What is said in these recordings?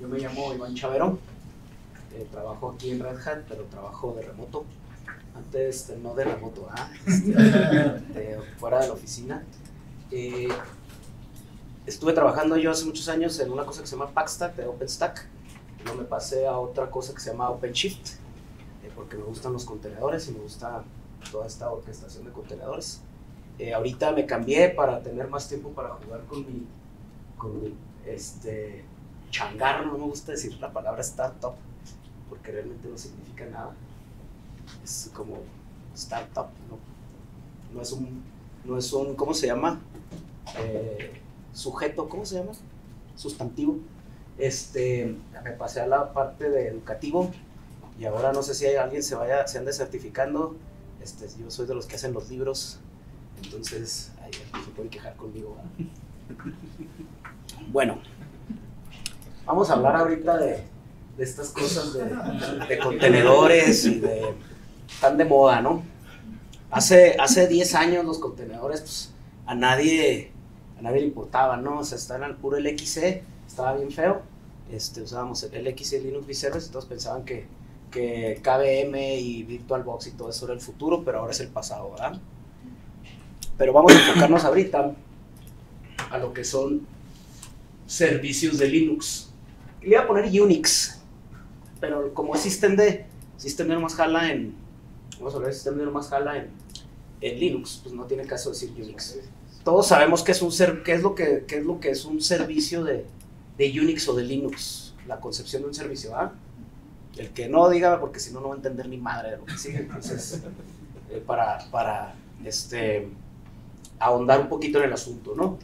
Yo me llamo Iván Chaverón, trabajo aquí en Red Hat, pero trabajo de remoto. Antes no de remoto, fuera de la oficina. Estuve trabajando yo hace muchos años en una cosa que se llama Packstack de OpenStack. Luego me pasé a otra cosa que se llama OpenShift, porque me gustan los contenedores y me gusta toda esta orquestación de contenedores. Ahorita me cambié para tener más tiempo para jugar con mi changarro. No me gusta decir la palabra startup, porque realmente no significa nada. Es como startup, no es un ¿cómo se llama? Sujeto, ¿cómo se llama? Sustantivo. Me pasé a la parte de educativo y ahora no sé si hay alguien se ande certificando. Yo soy de los que hacen los libros, entonces ahí se pueden quejar conmigo, ¿eh? Bueno, vamos a hablar ahorita de estas cosas de contenedores y de tan de moda, ¿no? Hace 10 años los contenedores, pues, a nadie le importaban, ¿no? O sea, estaban al puro LXC, estaba bien feo. Usábamos el LXC Linux V-Service, todos pensaban que KVM y VirtualBox y todo eso era el futuro, pero ahora es el pasado, ¿verdad? Pero vamos a enfocarnos ahorita a lo que son servicios de Linux. Le iba a poner Unix, pero como es Systemd nomás jala en... Vamos a hablar de Systemd nomás jala en Linux, pues no tiene caso decir Unix. Todos sabemos qué es un servicio de Unix o de Linux, la concepción de un servicio, ¿verdad? El que no, dígame, porque si no, no va a entender ni madre de lo que sigue. Entonces, para ahondar un poquito en el asunto, ¿no?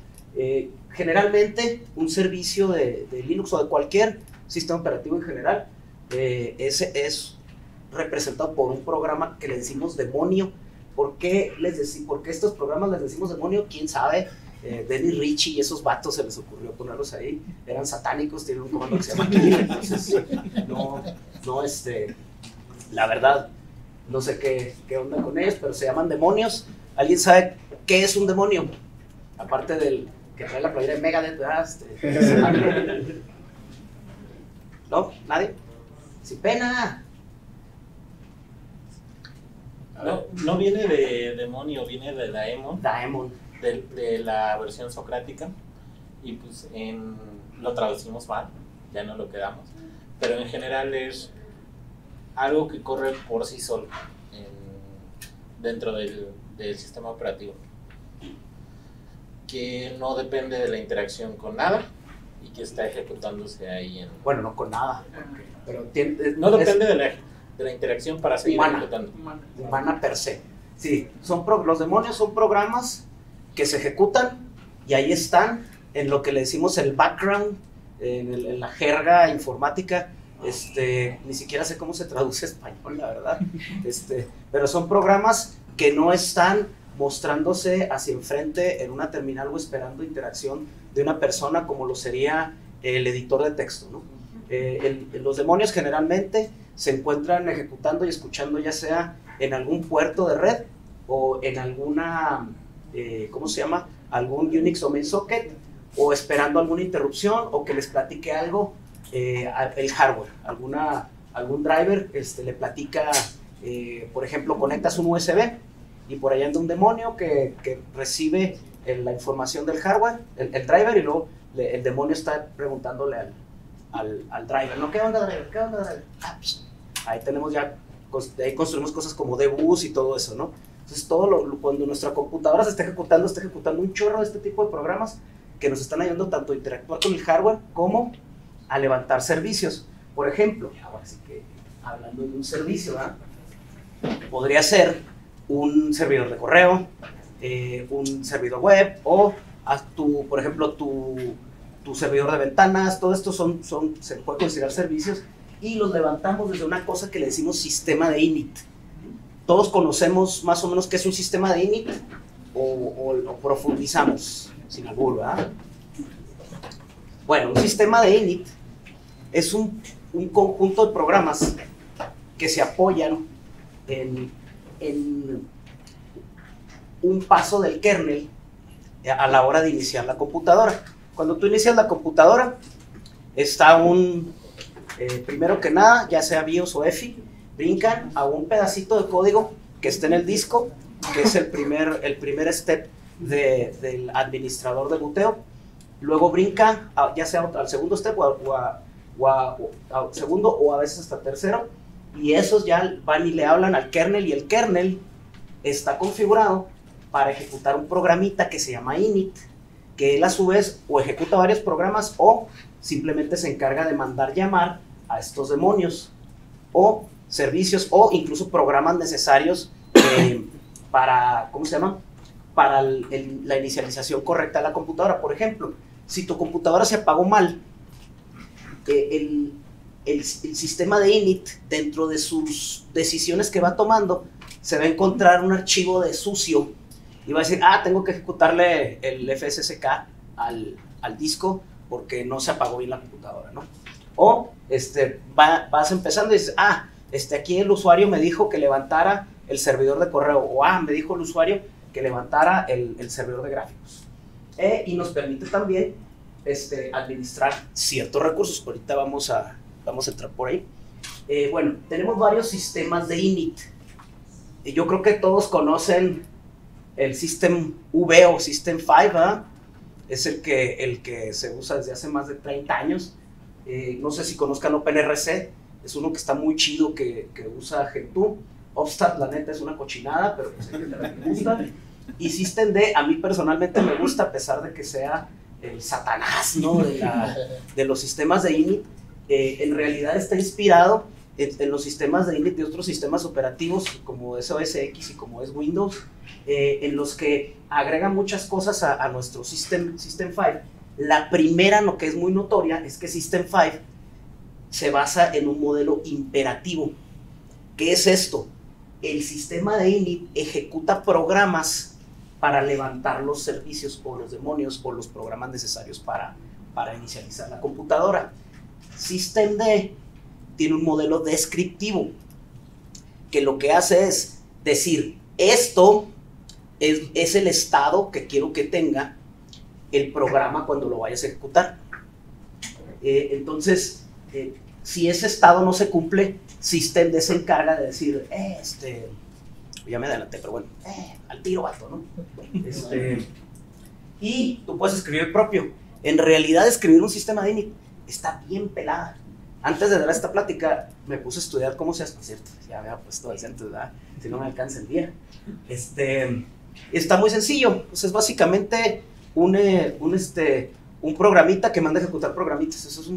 Generalmente, un servicio de Linux o de cualquier sistema operativo en general, es representado por un programa que le decimos demonio. ¿Por qué estos programas les decimos demonio? ¿Quién sabe? Dennis Ritchie y esos vatos se les ocurrió ponerlos ahí. Eran satánicos, tienen un comando que se llama Kill. Entonces, la verdad, no sé qué onda con ellos, pero se llaman demonios. ¿Alguien sabe qué es un demonio? Aparte del que trae la playera de Megadeth, ¿verdad? ¿No? ¿Nadie? ¡Sin pena! No viene de demonio, viene de Daemon. De la versión socrática, y pues lo traducimos mal, ya no lo quedamos, pero en general es algo que corre por sí solo dentro del sistema operativo, que no depende de la interacción con nada y que está ejecutándose ahí en... Bueno, no con nada, pero no depende de la interacción para seguir ejecutando. Humana per se. Sí, los demonios son programas que se ejecutan y ahí están en lo que le decimos el background, en la jerga informática. Ni siquiera sé cómo se traduce español, la verdad. Pero son programas que no están mostrándose hacia enfrente en una terminal o esperando interacción de una persona, como lo sería el editor de texto, ¿no? Los demonios generalmente se encuentran ejecutando y escuchando, ya sea en algún puerto de red o en alguna... ¿cómo se llama? Algún Unix o mainsocket, o esperando alguna interrupción, o que les platique algo, el hardware, algún driver le platica, por ejemplo, conectas un USB y por ahí anda un demonio que recibe la información del hardware, el driver, y luego el demonio está preguntándole al driver, ¿no? ¿Qué onda, driver? ¿Qué onda, driver? Ah, pues, ahí tenemos ya, ahí construimos cosas como dbus y todo eso, ¿no? Entonces, cuando nuestra computadora se está ejecutando un chorro de este tipo de programas que nos están ayudando tanto a interactuar con el hardware como a levantar servicios. Por ejemplo, ahora sí que hablando de un servicio, ¿verdad? Podría ser un servidor de correo, un servidor web, o por ejemplo, tu servidor de ventanas. Todo esto se puede considerar servicios, y los levantamos desde una cosa que le decimos sistema de init. Todos conocemos más o menos qué es un sistema de init, o lo profundizamos, sin albur, ¿verdad? Bueno, un sistema de init es un conjunto de programas que se apoyan en un paso del kernel a la hora de iniciar la computadora. Cuando tú inicias la computadora, está un, primero que nada, ya sea BIOS o EFI, brincan a un pedacito de código que está en el disco, que es el primer step del administrador de buteo. Luego brinca, ya sea al segundo step o a segundo o a veces hasta tercero, y esos ya van y le hablan al kernel, y el kernel está configurado para ejecutar un programita que se llama init, que él a su vez o ejecuta varios programas o simplemente se encarga de mandar llamar a estos demonios o servicios o incluso programas necesarios para, ¿cómo se llama?, para la inicialización correcta de la computadora. Por ejemplo, si tu computadora se apagó mal, el sistema de init, dentro de sus decisiones que va tomando, se va a encontrar un archivo de sucio y va a decir, ah, tengo que ejecutarle el FSSK al disco porque no se apagó bien la computadora, ¿no? O vas empezando y dices, ah, aquí el usuario me dijo que levantara el servidor de correo, o ah, me dijo el usuario que levantara el servidor de gráficos. Y nos permite también administrar ciertos recursos. Ahorita vamos a entrar por ahí. Bueno, tenemos varios sistemas de init. Y yo creo que todos conocen el System V o System V, ¿verdad? Es el que se usa desde hace más de 30 años. No sé si conozcan OpenRC, es uno que está muy chido, que usa Gentoo. Upstart, la neta, es una cochinada, pero pues, me gusta. Y Systemd, a mí personalmente me gusta, a pesar de que sea el satanás, ¿no?, de los sistemas de init. En realidad está inspirado en los sistemas de init de otros sistemas operativos, como es OS X y como es Windows, en los que agregan muchas cosas a nuestro System 5. La primera, lo que es muy notoria, es que System 5 se basa en un modelo imperativo. ¿Qué es esto? El sistema de init ejecuta programas para levantar los servicios o los demonios o los programas necesarios para inicializar la computadora. Systemd tiene un modelo descriptivo que lo que hace es decir, esto es el estado que quiero que tenga el programa cuando lo vayas a ejecutar. Entonces, si ese estado no se cumple, Systemd se encarga de decir, ya me adelanté, pero bueno, al tiro, vato, ¿no? Y tú puedes escribir el propio. En realidad, escribir un sistema de init está bien pelada. Antes de dar esta plática, me puse a estudiar cómo se hace, ¿cierto? Ya había puesto el centro, ¿verdad? Si no me alcanza el día. Está muy sencillo, pues es básicamente un programita que manda a ejecutar programitas. Eso es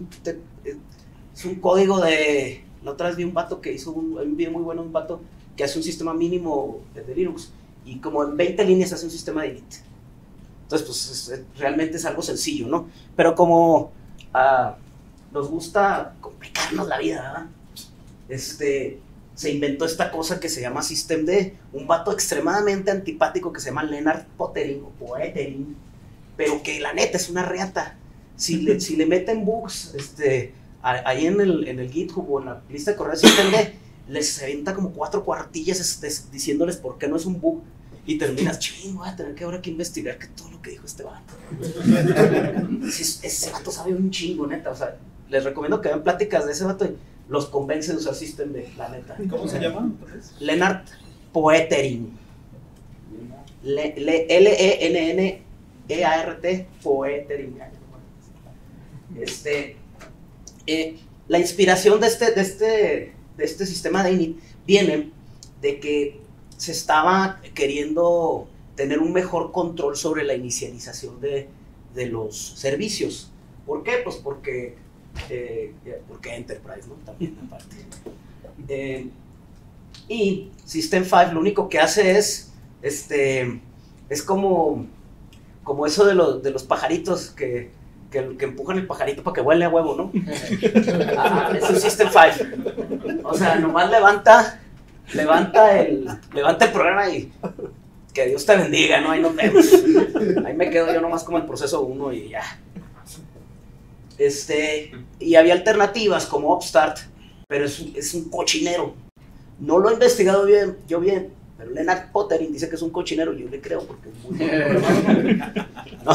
un código de... La otra vez vi un vato que hizo un video muy bueno, un vato que hace un sistema mínimo de Linux y como en 20 líneas hace un sistema de init. Entonces, pues realmente es algo sencillo, ¿no? Pero como nos gusta complicarnos la vida, ¿verdad? Se inventó esta cosa que se llama Systemd, un vato extremadamente antipático que se llama Lennart Poettering, pero que la neta es una reata. Si le meten bugs, ahí en el GitHub o en la lista de correos Systemd, les avienta como 4 cuartillas diciéndoles por qué no es un bug. Y terminas, ching, voy a tener que ahora que investigar que todo lo que dijo este vato. Ese vato sabe un chingo, neta. O sea, les recomiendo que vean pláticas de ese vato y los convence de usar Systemd, la neta. ¿Cómo se llama? Lennart Poettering. L-E-N-N-E-A-R-T Poettering. La inspiración de este sistema de init viene de que se estaba queriendo tener un mejor control sobre la inicialización de los servicios. ¿Por qué? Pues porque Enterprise, ¿no? También aparte. Y System 5 lo único que hace es como eso de los pajaritos que empujan el pajarito para que huele a huevo, ¿no? Es un System 5. O sea, nomás levanta el programa y que Dios te bendiga, ¿no? Ahí nos vemos. Ahí me quedo yo nomás como el proceso 1 y ya. Y había alternativas como Upstart, pero es un cochinero. No lo he investigado bien, pero Lennart Poettering dice que es un cochinero, yo le creo porque es muy bueno. No,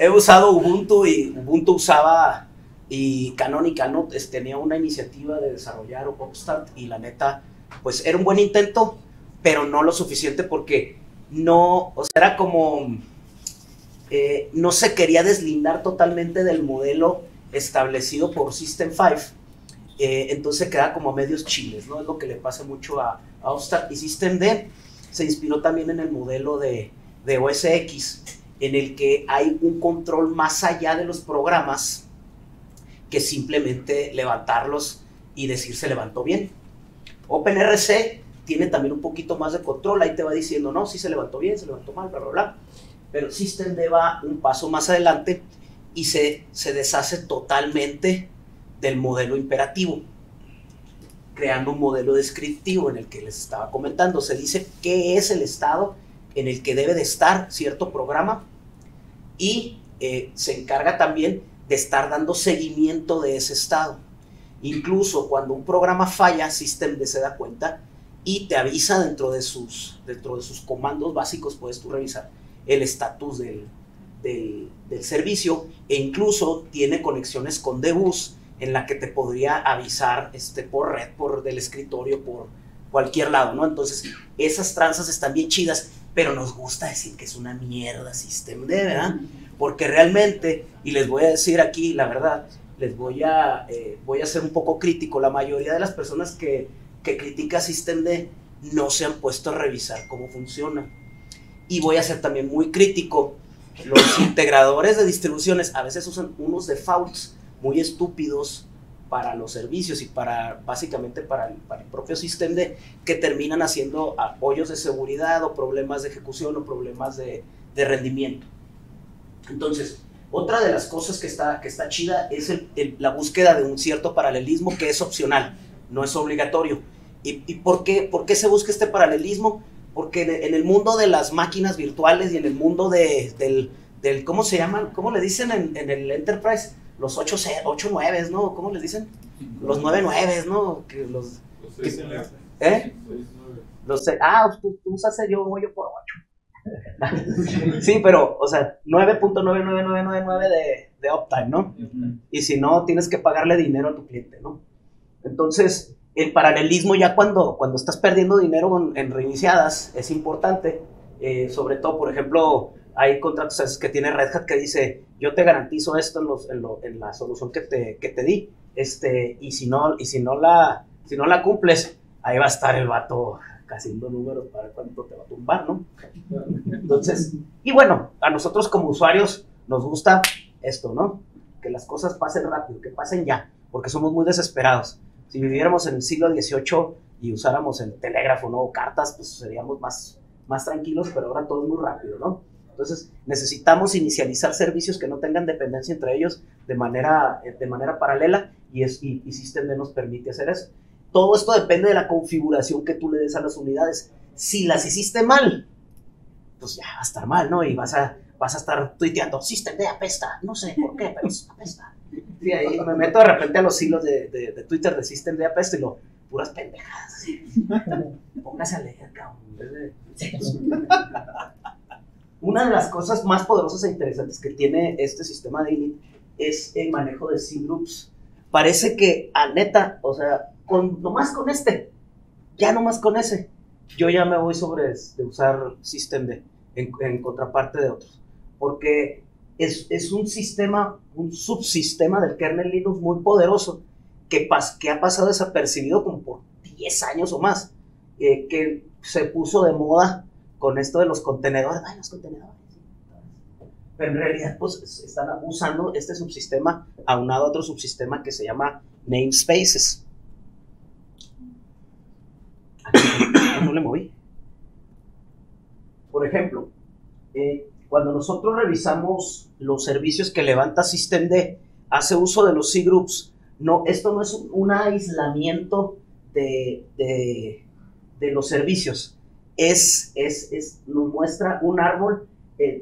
he usado Ubuntu y Ubuntu usaba y Canonical, ¿no? Tenía una iniciativa de desarrollar Upstart y la neta, pues era un buen intento, pero no lo suficiente porque no, o sea, era como, no se quería deslindar totalmente del modelo establecido por System V, entonces queda como a medios chiles, ¿no? Es lo que le pasa mucho a Upstart. Y Systemd se inspiró también en el modelo de OS X, en el que hay un control más allá de los programas que simplemente levantarlos y decir se levantó bien. OpenRC tiene también un poquito más de control, ahí te va diciendo, no, sí se levantó bien, se levantó mal, bla, bla, bla. Pero Systemd va un paso más adelante y se deshace totalmente del modelo imperativo, creando un modelo descriptivo en el que les estaba comentando. Se dice qué es el estado en el que debe de estar cierto programa y se encarga también de estar dando seguimiento de ese estado. Incluso cuando un programa falla, Systemd se da cuenta y te avisa dentro de sus comandos básicos. Puedes tú revisar el estatus del servicio, e incluso tiene conexiones con debus en la que te podría avisar por red, por del escritorio, por cualquier lado, ¿no? Entonces esas tranzas están bien chidas, pero nos gusta decir que es una mierda Systemd, ¿verdad? Porque realmente, y les voy a decir aquí la verdad, les voy a ser un poco crítico. La mayoría de las personas que critican Systemd no se han puesto a revisar cómo funciona. Y voy a ser también muy crítico. Los integradores de distribuciones a veces usan unos defaults muy estúpidos para los servicios y básicamente para el propio Systemd, que terminan haciendo hoyos de seguridad o problemas de ejecución o problemas de rendimiento. Entonces, otra de las cosas que está chida es la búsqueda de un cierto paralelismo que es opcional, no es obligatorio. ¿Y por qué se busca este paralelismo? Porque en el mundo de las máquinas virtuales y en el mundo del ¿cómo se llaman? ¿Cómo le dicen en el Enterprise? Los 8-9, ¿no? ¿Cómo les dicen? Los 9-9, ¿no? Que los 6-9. ¿Eh? 6-9. Tú usas yo voy yo por 8. Sí, pero, o sea, 9.99999 de uptime, ¿no? Uh-huh. Y si no, tienes que pagarle dinero a tu cliente, ¿no? Entonces, el paralelismo ya cuando estás perdiendo dinero en reiniciadas es importante. Sobre todo, por ejemplo, hay contratos que tiene Red Hat que dice, yo te garantizo esto en la solución que te di, y si no la cumples, ahí va a estar el vato haciendo números para cuánto te va a tumbar, ¿no? Entonces, y bueno, a nosotros como usuarios nos gusta esto, ¿no? Que las cosas pasen rápido, que pasen ya, porque somos muy desesperados. Si viviéramos en el siglo XVIII y usáramos el telégrafo, ¿no? O cartas, pues seríamos más tranquilos, pero ahora todo es muy rápido, ¿no? Entonces necesitamos inicializar servicios que no tengan dependencia entre ellos de manera paralela, y Systemd nos permite hacer eso. Todo esto depende de la configuración que tú le des a las unidades. Si las hiciste mal, pues ya va a estar mal, ¿no? Y vas a estar tuiteando, Systemd apesta, no sé por qué, pero apesta. Y ahí me meto de repente a los hilos de Twitter de Systemd apesta y lo... puras pendejadas. Así. Póngase a leer, cabrón. Una de las cosas más poderosas e interesantes que tiene este sistema de init es el manejo de cgroups. Parece que, a neta, o sea, nomás con ese, yo ya me voy sobre de usar Systemd en contraparte de otros. Porque es un sistema, un subsistema del kernel Linux muy poderoso que ha pasado desapercibido como por 10 años o más, que se puso de moda con esto de los contenedores. Ay, los contenedores. Pero en realidad, pues, están usando este subsistema aunado a otro subsistema que se llama Namespaces. Aquí, no le moví. Por ejemplo, cuando nosotros revisamos los servicios que levanta Systemd, hace uso de los cgroups. No, esto no es un aislamiento de los servicios. Nos muestra un árbol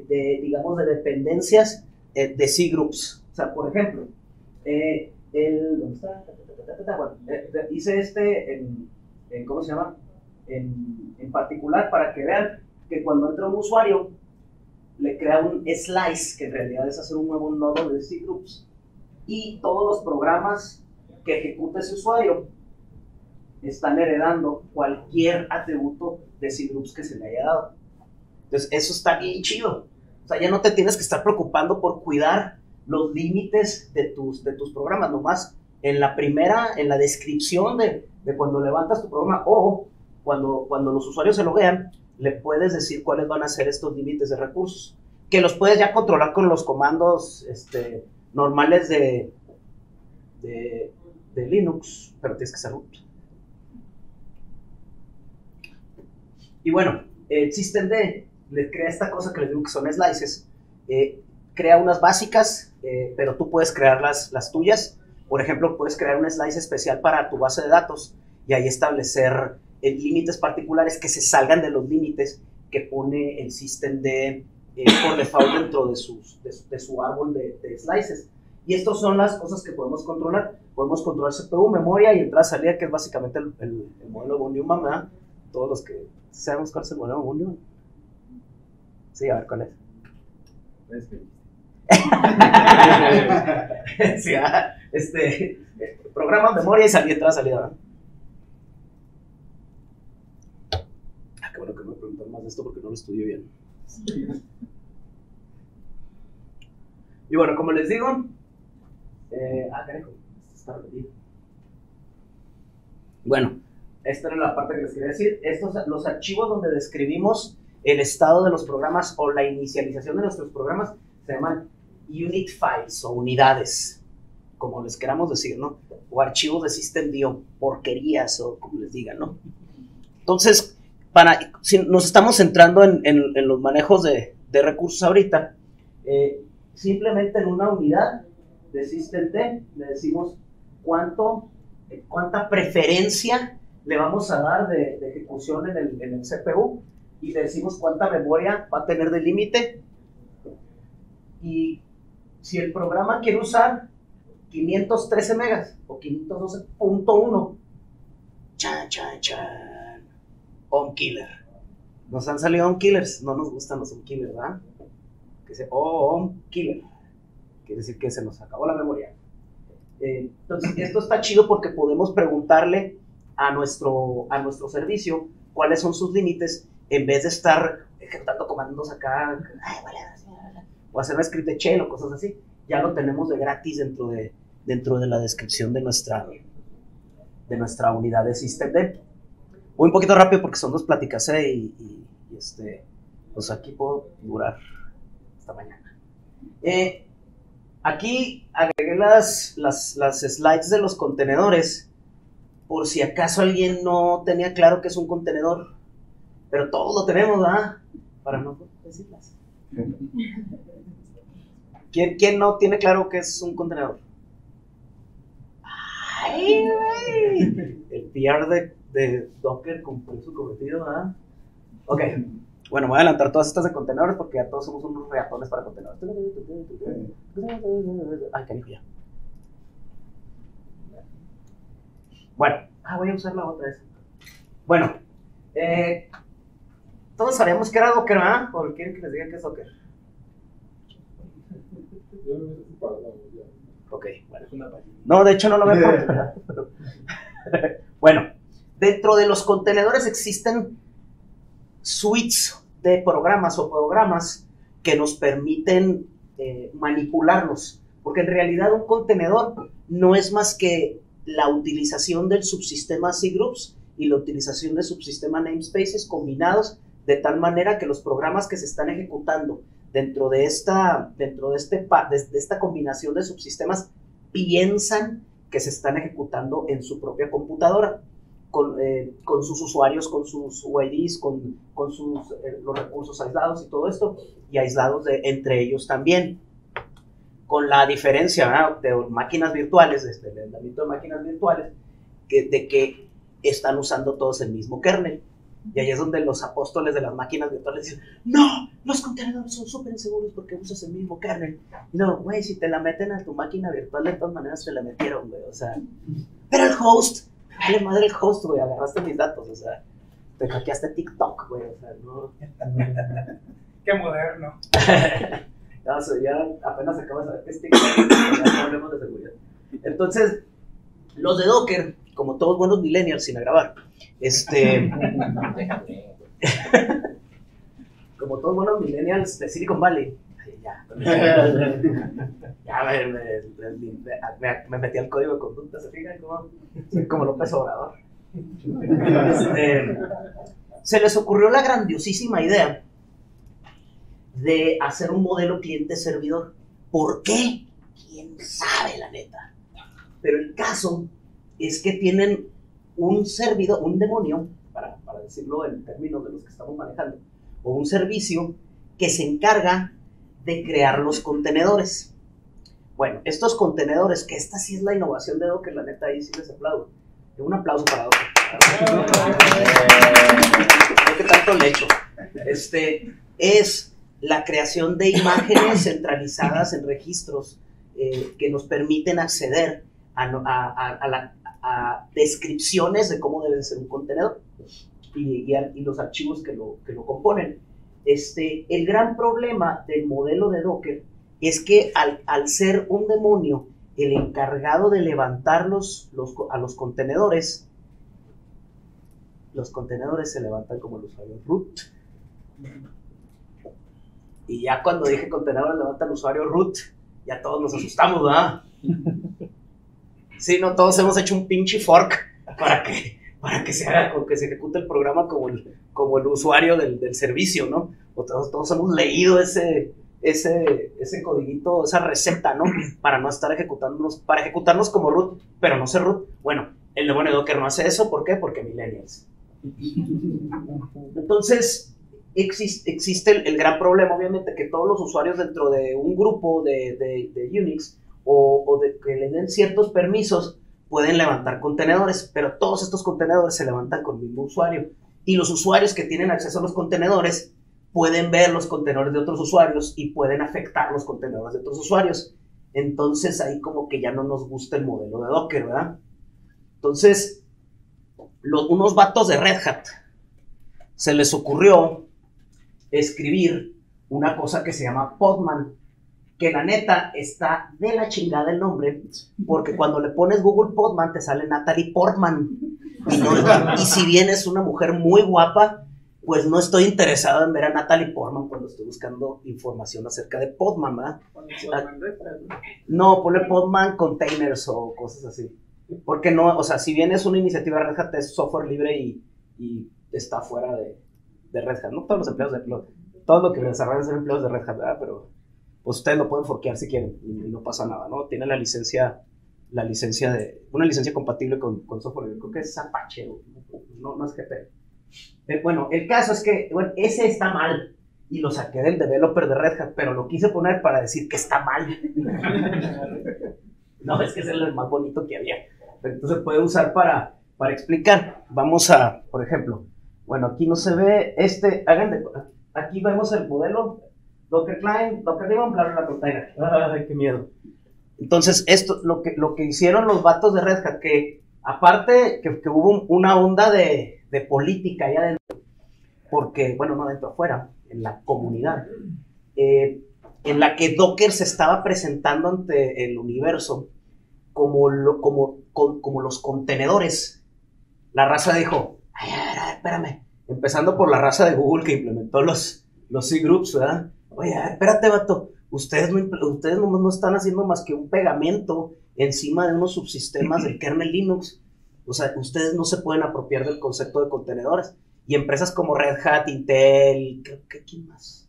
digamos, de dependencias de cgroups. O sea, por ejemplo, ¿dónde está? Bueno, hice ¿cómo se llama? En particular, para que vean que cuando entra un usuario, le crea un slice, que en realidad es hacer un nuevo nodo de cgroups. y todos los programas que ejecuta ese usuario están heredando cualquier atributo de cgroups que se le haya dado. Entonces, eso está bien chido. O sea, ya no te tienes que estar preocupando por cuidar los límites de tus programas. Nomás en la descripción de cuando levantas tu programa o cuando los usuarios se loguean, le puedes decir cuáles van a ser estos límites de recursos, que los puedes ya controlar con los comandos normales de Linux, pero tienes que ser root. Y bueno, el Systemd le crea esta cosa que les digo que son slices, crea unas básicas, pero tú puedes crear las tuyas. Por ejemplo, puedes crear un slice especial para tu base de datos y ahí establecer límites particulares que se salgan de los límites que pone el Systemd por default dentro de su árbol de slices. Y estas son las cosas que podemos controlar. Podemos controlar CPU, memoria y entrada-salida, que es básicamente el modelo von Neumann, ¿verdad? Todos los que sabemos cuál es el modelo von Neumann. Sí, a ver, ¿cuál es? Sí, programa, memoria y salida, entrada-salida, ¿verdad? Ah, qué bueno que me preguntaron más de esto porque no lo estudié bien. Sí. Y bueno, como les digo, carajo, está repetido. Bueno, esta era la parte que les quería decir. Los archivos donde describimos el estado de los programas o la inicialización de nuestros programas se llaman unit files o unidades, como les queramos decir, ¿no? O archivos de Systemd o porquerías o como les digan, ¿no? Entonces, si nos estamos centrando en los manejos de recursos ahorita, simplemente en una unidad de Systemd le decimos cuánta preferencia le vamos a dar de ejecución en el CPU y le decimos cuánta memoria va a tener de límite. Y si el programa quiere usar 513 megas o 512.1, chan, chan, chan, on killer. Nos han salido on killers, no nos gustan los on killers, ¿verdad? Que dice, oh, on killer. Quiere decir que se nos acabó la memoria. Entonces, esto está chido porque podemos preguntarle a nuestro servicio cuáles son sus límites en vez de estar ejecutando comandos acá, ay, vale, o hacer un script de shell o cosas así. Ya lo tenemos de gratis dentro de la descripción de nuestra unidad de Systemd. Voy un poquito rápido porque son dos pláticas, pues aquí puedo durar hasta mañana. Aquí agregué las slides de los contenedores por si acaso alguien no tenía claro que es un contenedor, pero todos lo tenemos, ¿verdad? Para no decirlas. ¿Quién no tiene claro que es un contenedor? ¡Ay, güey! El PR de Docker cumplió su cometido, ¿verdad? Ok, bueno, voy a adelantar todas estas de contenedores porque ya todos somos unos reatones para contenedores. Ay, canijo, ya. Bueno, voy a usar la otra vez. Bueno, todos sabíamos que era Docker, ¿verdad? ¿O quieren que les diga que es Docker? Ok, bueno. No, de hecho no lo veo. Bueno, dentro de los contenedores existen suites de programas o programas que nos permiten manipularlos, porque en realidad un contenedor no es más que la utilización del subsistema cgroups y la utilización del subsistema namespaces combinados de tal manera que los programas que se están ejecutando dentro de esta combinación de subsistemas piensan que se están ejecutando en su propia computadora, con sus usuarios, con sus UIDs, con los recursos aislados y todo esto, y aislados entre ellos también. Con la diferencia, ¿verdad?, de máquinas virtuales, el aislamiento de máquinas virtuales, de que están usando todos el mismo kernel. Y ahí es donde los apóstoles de las máquinas virtuales dicen, no, los contenedores son súper inseguros porque usas el mismo kernel. No, güey, si te la meten a tu máquina virtual, de todas maneras se la metieron, güey, o sea. Pero el host, vale madre el host, güey, agarraste mis datos, o sea, te hackeaste TikTok, güey, o sea, no. Qué moderno. Ya, apenas acabo de saber que es TikTok, ya hablemos de seguridad. Entonces, los de Docker, como todos buenos millennials, sin agravar, como todos buenos millennials de Silicon Valley, me metí al código de conducta, ¿se fijan? Como López Obrador. Se les ocurrió la grandiosísima idea de hacer un modelo cliente-servidor. ¿Por qué? ¿Quién sabe, la neta? Pero el caso es que tienen un servidor, un demonio, para decirlo en términos de los que estamos manejando, o un servicio que se encarga de crear los contenedores. Bueno, estos contenedores, que esta sí es la innovación de Docker, la neta, ahí sí les aplaudo. Un aplauso para Docker. ¿Qué tanto le echo? Es la creación de imágenes centralizadas en registros que nos permiten acceder a descripciones de cómo debe ser un contenedor y los archivos que lo componen. El gran problema del modelo de Docker es que al ser un demonio el encargado de levantar a los contenedores, los contenedores se levantan como el usuario root. Y ya cuando dije contenedores levanta el usuario root, ya todos nos asustamos, ¿verdad? Sí, no, todos hemos hecho un pinche fork para que se haga, que se ejecute el programa como el usuario del servicio, ¿no? O todos hemos leído ese codiguito, esa receta, ¿no? Para no estar ejecutándonos, para ejecutarnos como root, pero no ser root. Bueno, el demonio Docker no hace eso, ¿por qué? Porque millennials. Entonces, existe el gran problema, obviamente, que todos los usuarios dentro de un grupo de Unix o de que le den ciertos permisos, pueden levantar contenedores, pero todos estos contenedores se levantan con el mismo usuario. Y los usuarios que tienen acceso a los contenedores pueden ver los contenedores de otros usuarios y pueden afectar los contenedores de otros usuarios. Entonces, ahí como que ya no nos gusta el modelo de Docker, ¿verdad? Entonces, unos vatos de Red Hat se les ocurrió escribir una cosa que se llama Podman, que la neta está de la chingada el nombre, porque cuando le pones Google Podman te sale Natalie Portman. Y si bien es una mujer muy guapa, pues no estoy interesado en ver a Natalie Portman cuando estoy buscando información acerca de Podman, ¿verdad? No, ponle Podman Containers o cosas así. Porque no, o sea, si bien es una iniciativa de Red Hat, es software libre y está fuera de Red Hat. No todos los empleos todo lo que desarrollan son empleos de Red Hat, ¿verdad? Pero pues ustedes lo pueden forkear si quieren y no pasa nada, ¿no? Tienen una licencia compatible con software libre. Creo que es Apache, no es GPL. Bueno, el caso es que ese está mal y lo saqué del developer de Red Hat, pero lo quise poner para decir que está mal. No, es que es el más bonito que había. Entonces puede usar para explicar. Vamos a, por ejemplo, bueno, aquí no se ve aquí vemos el modelo Docker Client, Docker Daemon, bla, bla, container. Ay, qué miedo. Entonces, esto, lo que hicieron los vatos de Red Hat, que aparte que hubo una onda de política allá adentro, porque, bueno, no adentro, afuera, en la comunidad, en la que Docker se estaba presentando ante el universo como los contenedores. La raza dijo, ay, a ver, espérame, empezando por la raza de Google que implementó los cgroups, ¿verdad? Oye, a ver, espérate, vato, ustedes no están haciendo más que un pegamento encima de unos subsistemas del kernel Linux. O sea, ustedes no se pueden apropiar del concepto de contenedores. Y empresas como Red Hat, Intel, creo que quién más.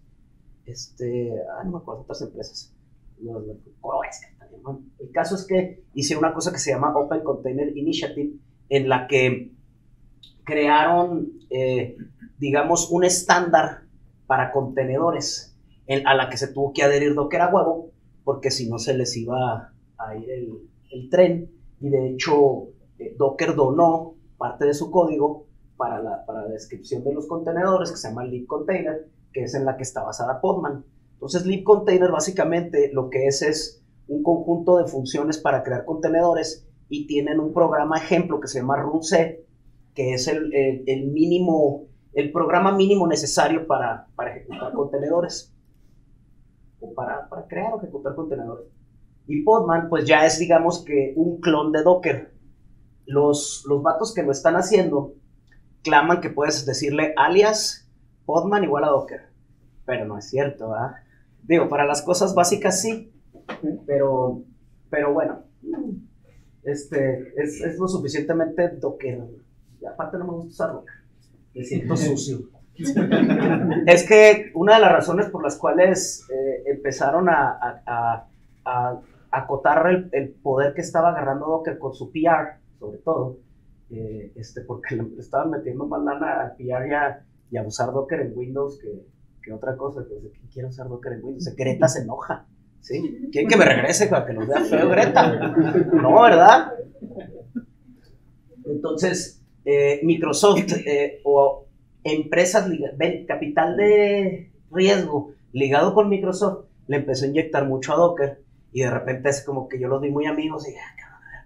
No me acuerdo otras empresas. Bueno, el caso es que hice una cosa que se llama Open Container Initiative, en la que crearon, digamos, un estándar para contenedores, a la que se tuvo que adherir Docker a huevo, porque si no se les iba a ir el tren. Y de hecho, Docker donó parte de su código para la descripción de los contenedores, que se llama libcontainer, que es en la que está basada Podman. Entonces, libcontainer básicamente lo que es un conjunto de funciones para crear contenedores, y tienen un programa ejemplo que se llama runc, que es el programa mínimo necesario para ejecutar contenedores. o para crear o ejecutar contenedores. Y Podman, pues ya es, digamos, que un clon de Docker. Los vatos que lo están haciendo claman que puedes decirle alias Podman igual a Docker. Pero no es cierto, ¿verdad? Digo, para las cosas básicas sí, pero bueno, es lo suficientemente docker. Y aparte no me gusta usar Docker. Me siento sucio. Es que una de las razones por las cuales empezaron a acotar el poder que estaba agarrando Docker con su PR, sobre todo, porque le estaban metiendo más lana al PR y a usar Docker en Windows que otra cosa. Entonces, ¿quién quiere usar Docker en Windows? Greta se enoja, ¿sí? ¿Quieren que me regrese para que los vea feo, Greta? No, ¿verdad? Entonces, Microsoft o empresas, capital de riesgo ligado con Microsoft, le empezó a inyectar mucho a Docker, y de repente es como que yo los vi muy amigos y dije,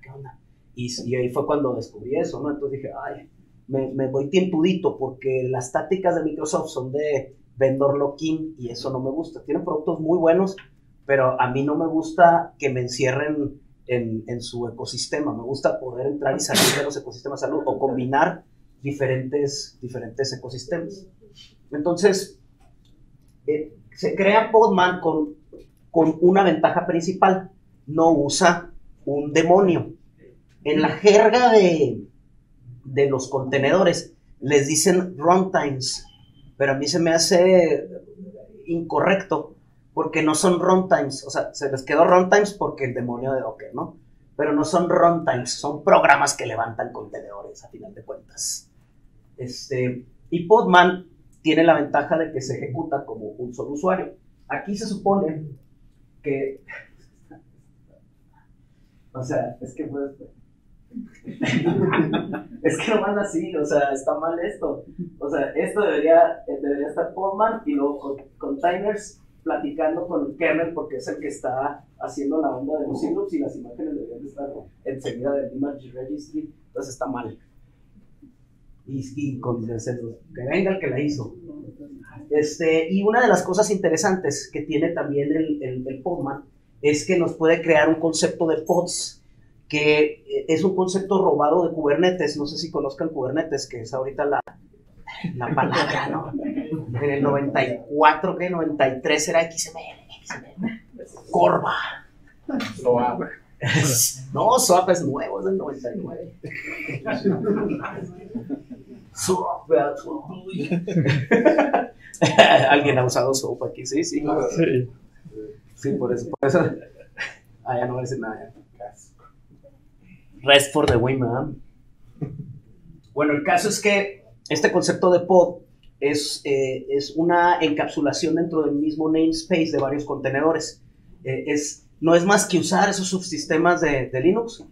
¿qué onda? Y ahí fue cuando descubrí eso, ¿no? Entonces dije, ay, me voy tiempudito, porque las tácticas de Microsoft son de vendor lock-in y eso no me gusta. Tienen productos muy buenos, pero a mí no me gusta que me encierren en su ecosistema. Me gusta poder entrar y salir de los ecosistemas de salud o combinar diferentes ecosistemas. Entonces, se crea Podman con una ventaja principal: no usa un demonio. En la jerga de los contenedores les dicen runtimes, pero a mí se me hace incorrecto porque no son runtimes. O sea, se les quedó runtimes porque el demonio de Docker, ¿no? Pero no son runtimes, son programas que levantan contenedores a final de cuentas. Y Podman tiene la ventaja de que se ejecuta como un solo usuario. Aquí se supone que... O sea, es que pues... es que no manda así, o sea, está mal esto. O sea, esto debería estar Podman y luego containers platicando con el kernel, porque es el que está haciendo la onda de los cgroups, y las imágenes deberían estar enseguida del image registry. Entonces está mal. Y con que venga el que la hizo. Y una de las cosas interesantes que tiene también el Podman es que nos puede crear un concepto de pods, que es un concepto robado de Kubernetes. No sé si conozcan Kubernetes, que es ahorita la palabra, ¿no? En el 94, que 93 era XML. Corva. SOAP. No, SOAP es nuevo, es del 99. SOAP. ¿Alguien ha usado SOAP aquí? Sí, sí. Claro. Sí. Sí, por eso. Ah, ya no voy a decir nada. Rest for the win, man. Bueno, el caso es que este concepto de pod es una encapsulación dentro del mismo namespace de varios contenedores. No es más que usar esos subsistemas de Linux.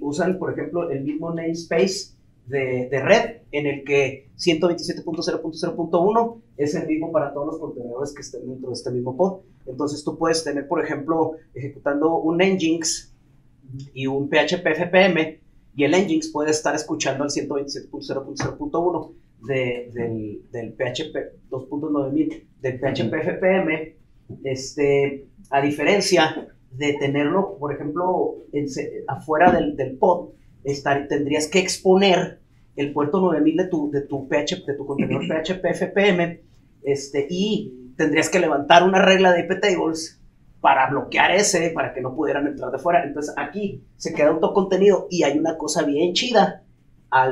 Usan, por ejemplo, el mismo namespace de red, en el que 127.0.0.1 es el mismo para todos los contenedores que estén dentro de este mismo pod. Entonces tú puedes tener, por ejemplo, ejecutando un Nginx y un PHP-FPM, y el Nginx puede estar escuchando el 127.0.0.1 del PHP 2.9000 del PHP-FPM, a diferencia de tenerlo, por ejemplo, afuera del pod. Tendrías que exponer el puerto 9000 de tu contenedor PHP-FPM, y tendrías que levantar una regla de IP tables para bloquear ese, para que no pudieran entrar de fuera. Entonces aquí se queda autocontenido, y hay una cosa bien chida.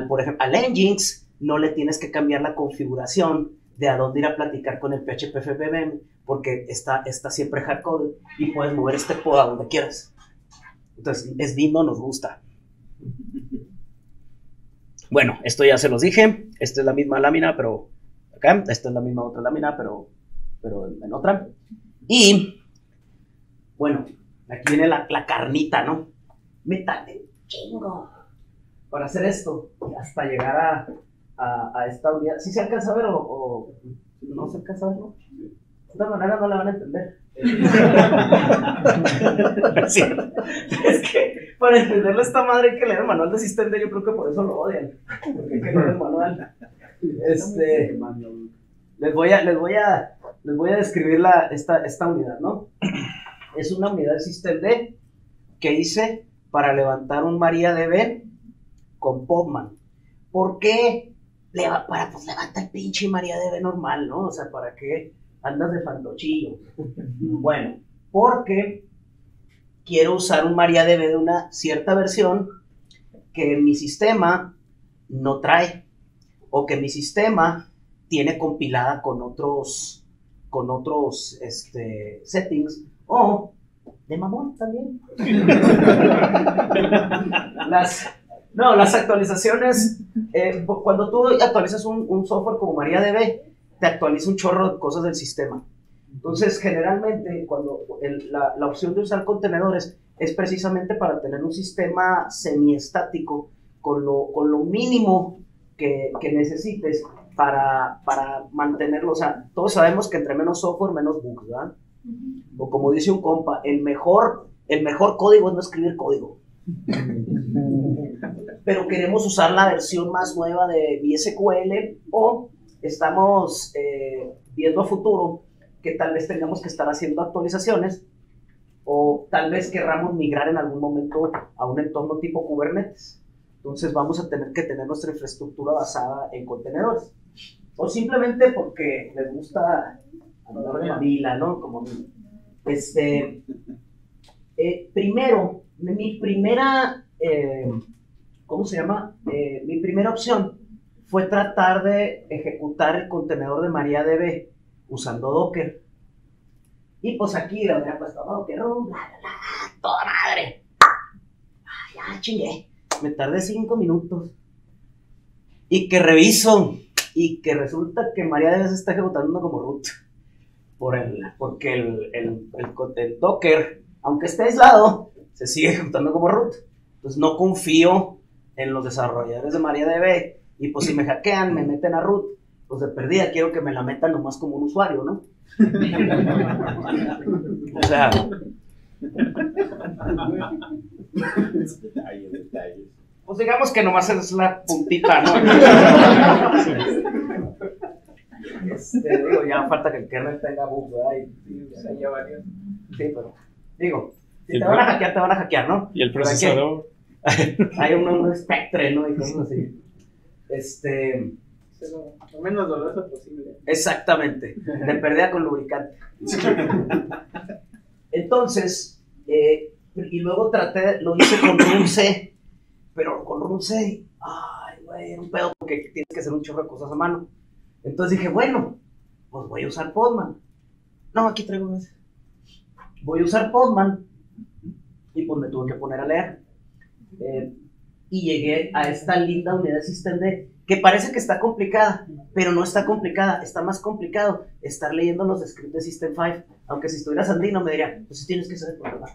Por ejemplo, al Nginx no le tienes que cambiar la configuración de a dónde ir a platicar con el PHP-FPM, porque está siempre hardcoded y puedes mover este pod a donde quieras. Entonces es lindo, nos gusta. Bueno, esto ya se los dije. Esta es la misma lámina, pero acá. Esta es la misma otra lámina, pero en otra. Y bueno, aquí viene la carnita, ¿no? Métale chingo para hacer esto hasta llegar a esta unidad. ¿Sí se alcanza a ver o no se alcanza a ver? ¿No? De esta manera no la van a entender. Sí, es que para entenderle esta madre hay que leer el manual de Systemd. Yo creo que por eso lo odian, porque hay que leer el manual. Les voy a les voy a describir esta unidad, ¿no? Es una unidad de Systemd que hice para levantar un MariaDB con Podman. ¿Por qué? Pues levanta el pinche MariaDB normal, ¿no? O sea, ¿para qué andas de fantochillo? Bueno, porque quiero usar un MariaDB de una cierta versión que mi sistema no trae, o que mi sistema tiene compilada con otros settings, o de mamón también. Las actualizaciones, cuando tú actualizas un software como MariaDB, te actualiza un chorro de cosas del sistema. Entonces, generalmente, cuando la opción de usar contenedores es precisamente para tener un sistema semiestático con lo mínimo que necesites para mantenerlo. O sea, todos sabemos que entre menos software, menos bugs, ¿verdad? Uh-huh. O como dice un compa, el mejor código es no escribir código. Pero queremos usar la versión más nueva de MySQL, o estamos viendo a futuro que tal vez tengamos que estar haciendo actualizaciones, o tal vez querramos migrar en algún momento a un entorno tipo Kubernetes. Entonces vamos a tener que tener nuestra infraestructura basada en contenedores, o simplemente porque les gusta hablar de mamila, ¿no? Como primero, mi primera mi primera opción fue tratar de ejecutar el contenedor de MariaDB usando Docker. Y pues aquí le había puesto Docker, toda madre. Ah, ya chingué. Me tardé 5 minutos. Y que reviso. Y que resulta que MariaDB se está ejecutando como root. Porque el Docker, aunque esté aislado, se sigue ejecutando como root. Entonces no confío en los desarrolladores de MariaDB. Y pues si me hackean, me meten a root. Pues de perdida quiero que me la metan nomás como un usuario, ¿no? O sea... Pues digamos que nomás es la puntita, ¿no? Digo, ya falta que el kernel tenga bug, ¿verdad? Ya varios. Sí, pero... Digo, si te van a hackear, te van a hackear, ¿no? Y el procesador... Hay un espectre, ¿no? Y cosas así. Lo menos doloroso posible. Exactamente. De pérdida con lubricante. Entonces, y luego lo hice con runc, pero con runc, ay, güey, era un pedo porque tienes que hacer un chorro de cosas a mano. Entonces dije, bueno, pues voy a usar Podman. No, aquí traigo una. Voy a usar Podman. Y pues me tuve que poner a leer. Y llegué a esta linda unidad de Systemd, que parece que está complicada, pero no está complicada. Está más complicado estar leyendo los scripts de System V, aunque si estuvieras andino me diría, pues tienes que saber programar.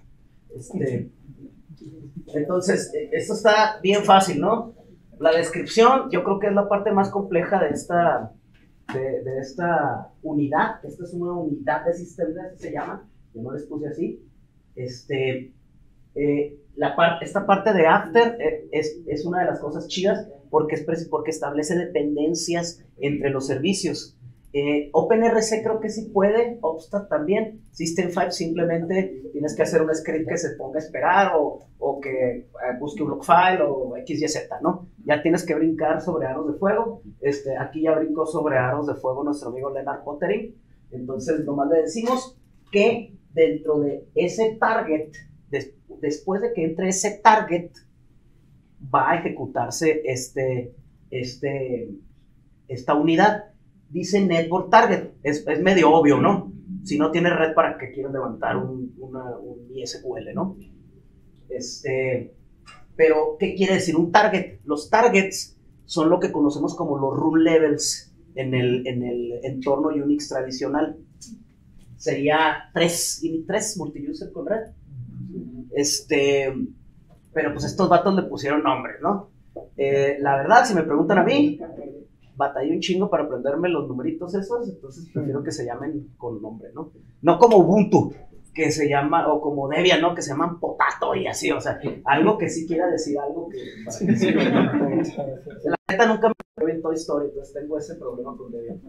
Entonces, esto está bien fácil, ¿no? La descripción, yo creo que es la parte más compleja de esta unidad. Esta es una unidad de Systemd, así se llama. Yo no les puse así. Esta parte de after es una de las cosas chidas porque establece dependencias entre los servicios. OpenRC creo que sí puede, Upstart también, System V simplemente tienes que hacer un script que se ponga a esperar o que busque un logfile o XYZ, ¿no? Ya tienes que brincar sobre aros de fuego. Aquí ya brincó sobre aros de fuego nuestro amigo Lennart Poettering. Entonces nomás le decimos que dentro de ese target, después de que entre ese target, va a ejecutarse esta unidad. Dice network target. Es medio obvio, ¿no? Si no tiene red, ¿para qué quieren levantar un MySQL, no? Pero, ¿qué quiere decir un target? Los targets son lo que conocemos como los root levels en el entorno Unix tradicional. Sería 3 multi-user con red. Pero pues estos vatos le pusieron nombres, ¿no? La verdad, si me preguntan a mí, batallé un chingo para aprenderme los numeritos esos, entonces prefiero que se llamen con nombre, ¿no? No como Ubuntu, que se llama, o como Debian, ¿no? Que se llaman potato y así, o sea, algo que sí quiera decir algo que... La neta nunca me atreví en Toy Story, entonces tengo ese problema con Debian.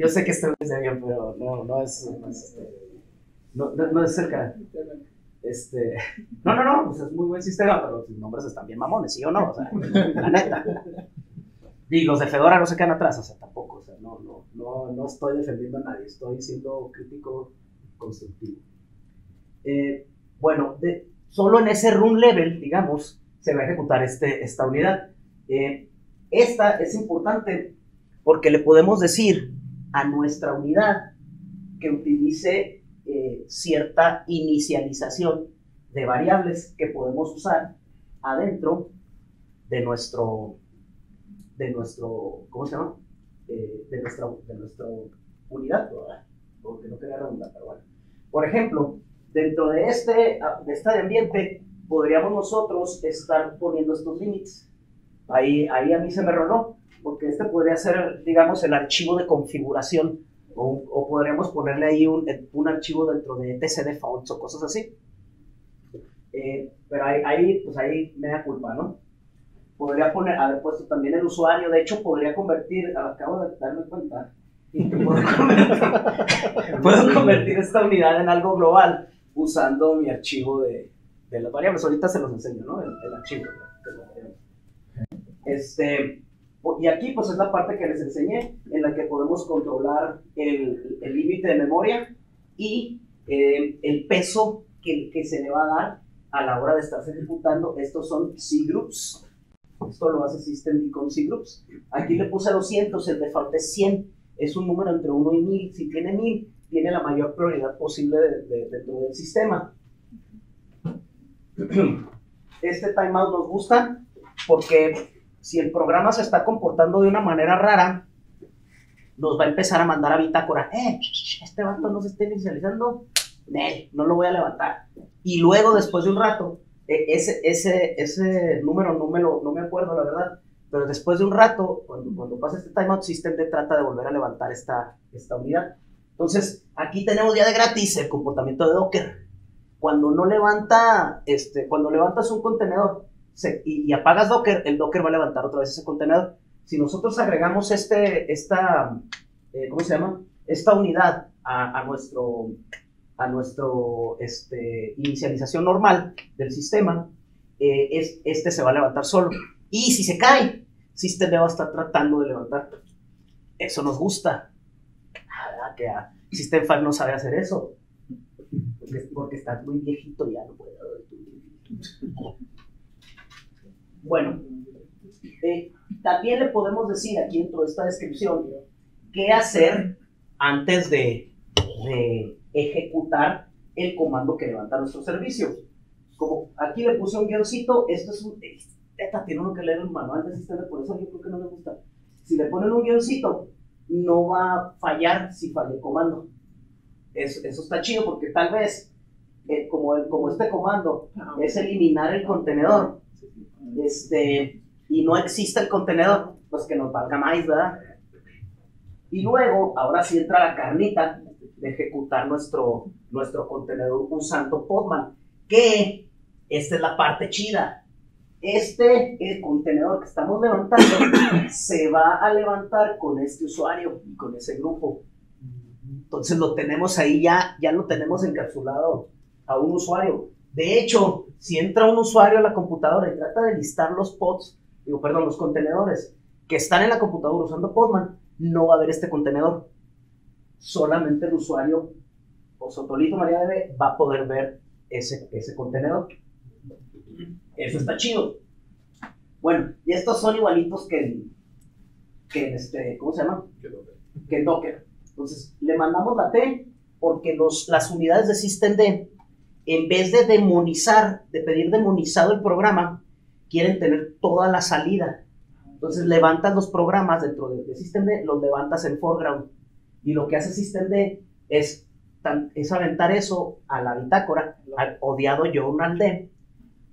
Yo sé que esto no es Debian, pero no es cerca. Pues es muy buen sistema, pero sus nombres están bien mamones, ¿sí o no? O sea, la neta. Y los de Fedora no se quedan atrás, o sea, tampoco. O sea, no estoy defendiendo a nadie, estoy siendo crítico constructivo. Bueno, solo en ese run level, digamos, se va a ejecutar esta unidad. Esta es importante porque le podemos decir a nuestra unidad que utilice cierta inicialización de variables que podemos usar adentro de nuestro ¿cómo se llama? De nuestra unidad, ¿verdad? Porque no quería redundar, pero bueno. Por ejemplo, dentro de este ambiente podríamos nosotros estar poniendo estos límites. Ahí a mí se me roló, porque este podría ser, digamos, el archivo de configuración, o podríamos ponerle ahí un archivo dentro de etc defaults o cosas así. Pero ahí me da culpa, ¿no? Podría haber puesto también el usuario, de hecho podría convertir, acabo de darme cuenta, y puedo convertir esta unidad en algo global usando mi archivo de las variables. Ahorita se los enseño, ¿no? El archivo de las variables. Y aquí pues es la parte que les enseñé, en la que podemos controlar el límite de memoria y el peso que se le va a dar a la hora de estarse ejecutando. Estos son cgroups, esto lo hace Systemd con cgroups. Aquí le puse 200, el default es 100, es un número entre 1 y 1000, si tiene 1000 tiene la mayor prioridad posible de todo el sistema. Este timeout nos gusta porque si el programa se está comportando de una manera rara, nos va a empezar a mandar a bitácora. Este vato no se está inicializando, no lo voy a levantar. Y luego, después de un rato, ese número no me acuerdo, la verdad, pero después de un rato, cuando pasa este timeout, Systemd trata de volver a levantar esta unidad. Entonces, aquí tenemos ya de gratis el comportamiento de Docker. Cuando no levanta, cuando levantas un contenedor, y apagas Docker, el Docker va a levantar otra vez ese contenedor. Si nosotros agregamos esta unidad a nuestra inicialización normal del sistema, se va a levantar solo. Y si se cae, Systemd va a estar tratando de levantar. Eso nos gusta. Que Systemd V no sabe hacer eso, porque está muy viejito y ya no puede haber. Bueno, también le podemos decir aquí dentro de esta descripción qué hacer antes de ejecutar el comando que levanta nuestro servicio. Como aquí le puse un guioncito, esto es tiene uno que leer el manual de Systemd, por eso yo creo que no le gusta. Si le ponen un guioncito, no va a fallar si falla el comando. Eso está chido porque tal vez, como este comando es eliminar el contenedor, y no existe el contenedor, pues que nos valga más, ¿verdad? Y luego, ahora sí entra la carnita de ejecutar nuestro contenedor usando Podman, que esta es la parte chida. El contenedor que estamos levantando se va a levantar con este usuario y con ese grupo. Entonces lo tenemos ahí, ya lo tenemos encapsulado a un usuario. De hecho, si entra un usuario a la computadora y trata de listar los los contenedores que están en la computadora usando Podman, no va a haber este contenedor. Solamente el usuario o Sotolito MariaDB va a poder ver ese contenedor. Eso está chido. Bueno, y estos son igualitos que Docker. Entonces, le mandamos la T porque las unidades de Systemd, en vez de pedir demonizado el programa, quieren tener toda la salida. Entonces levantas los programas dentro de Systemd, los levantas en foreground. Y lo que hace Systemd es aventar eso a la bitácora, al odiado journal D,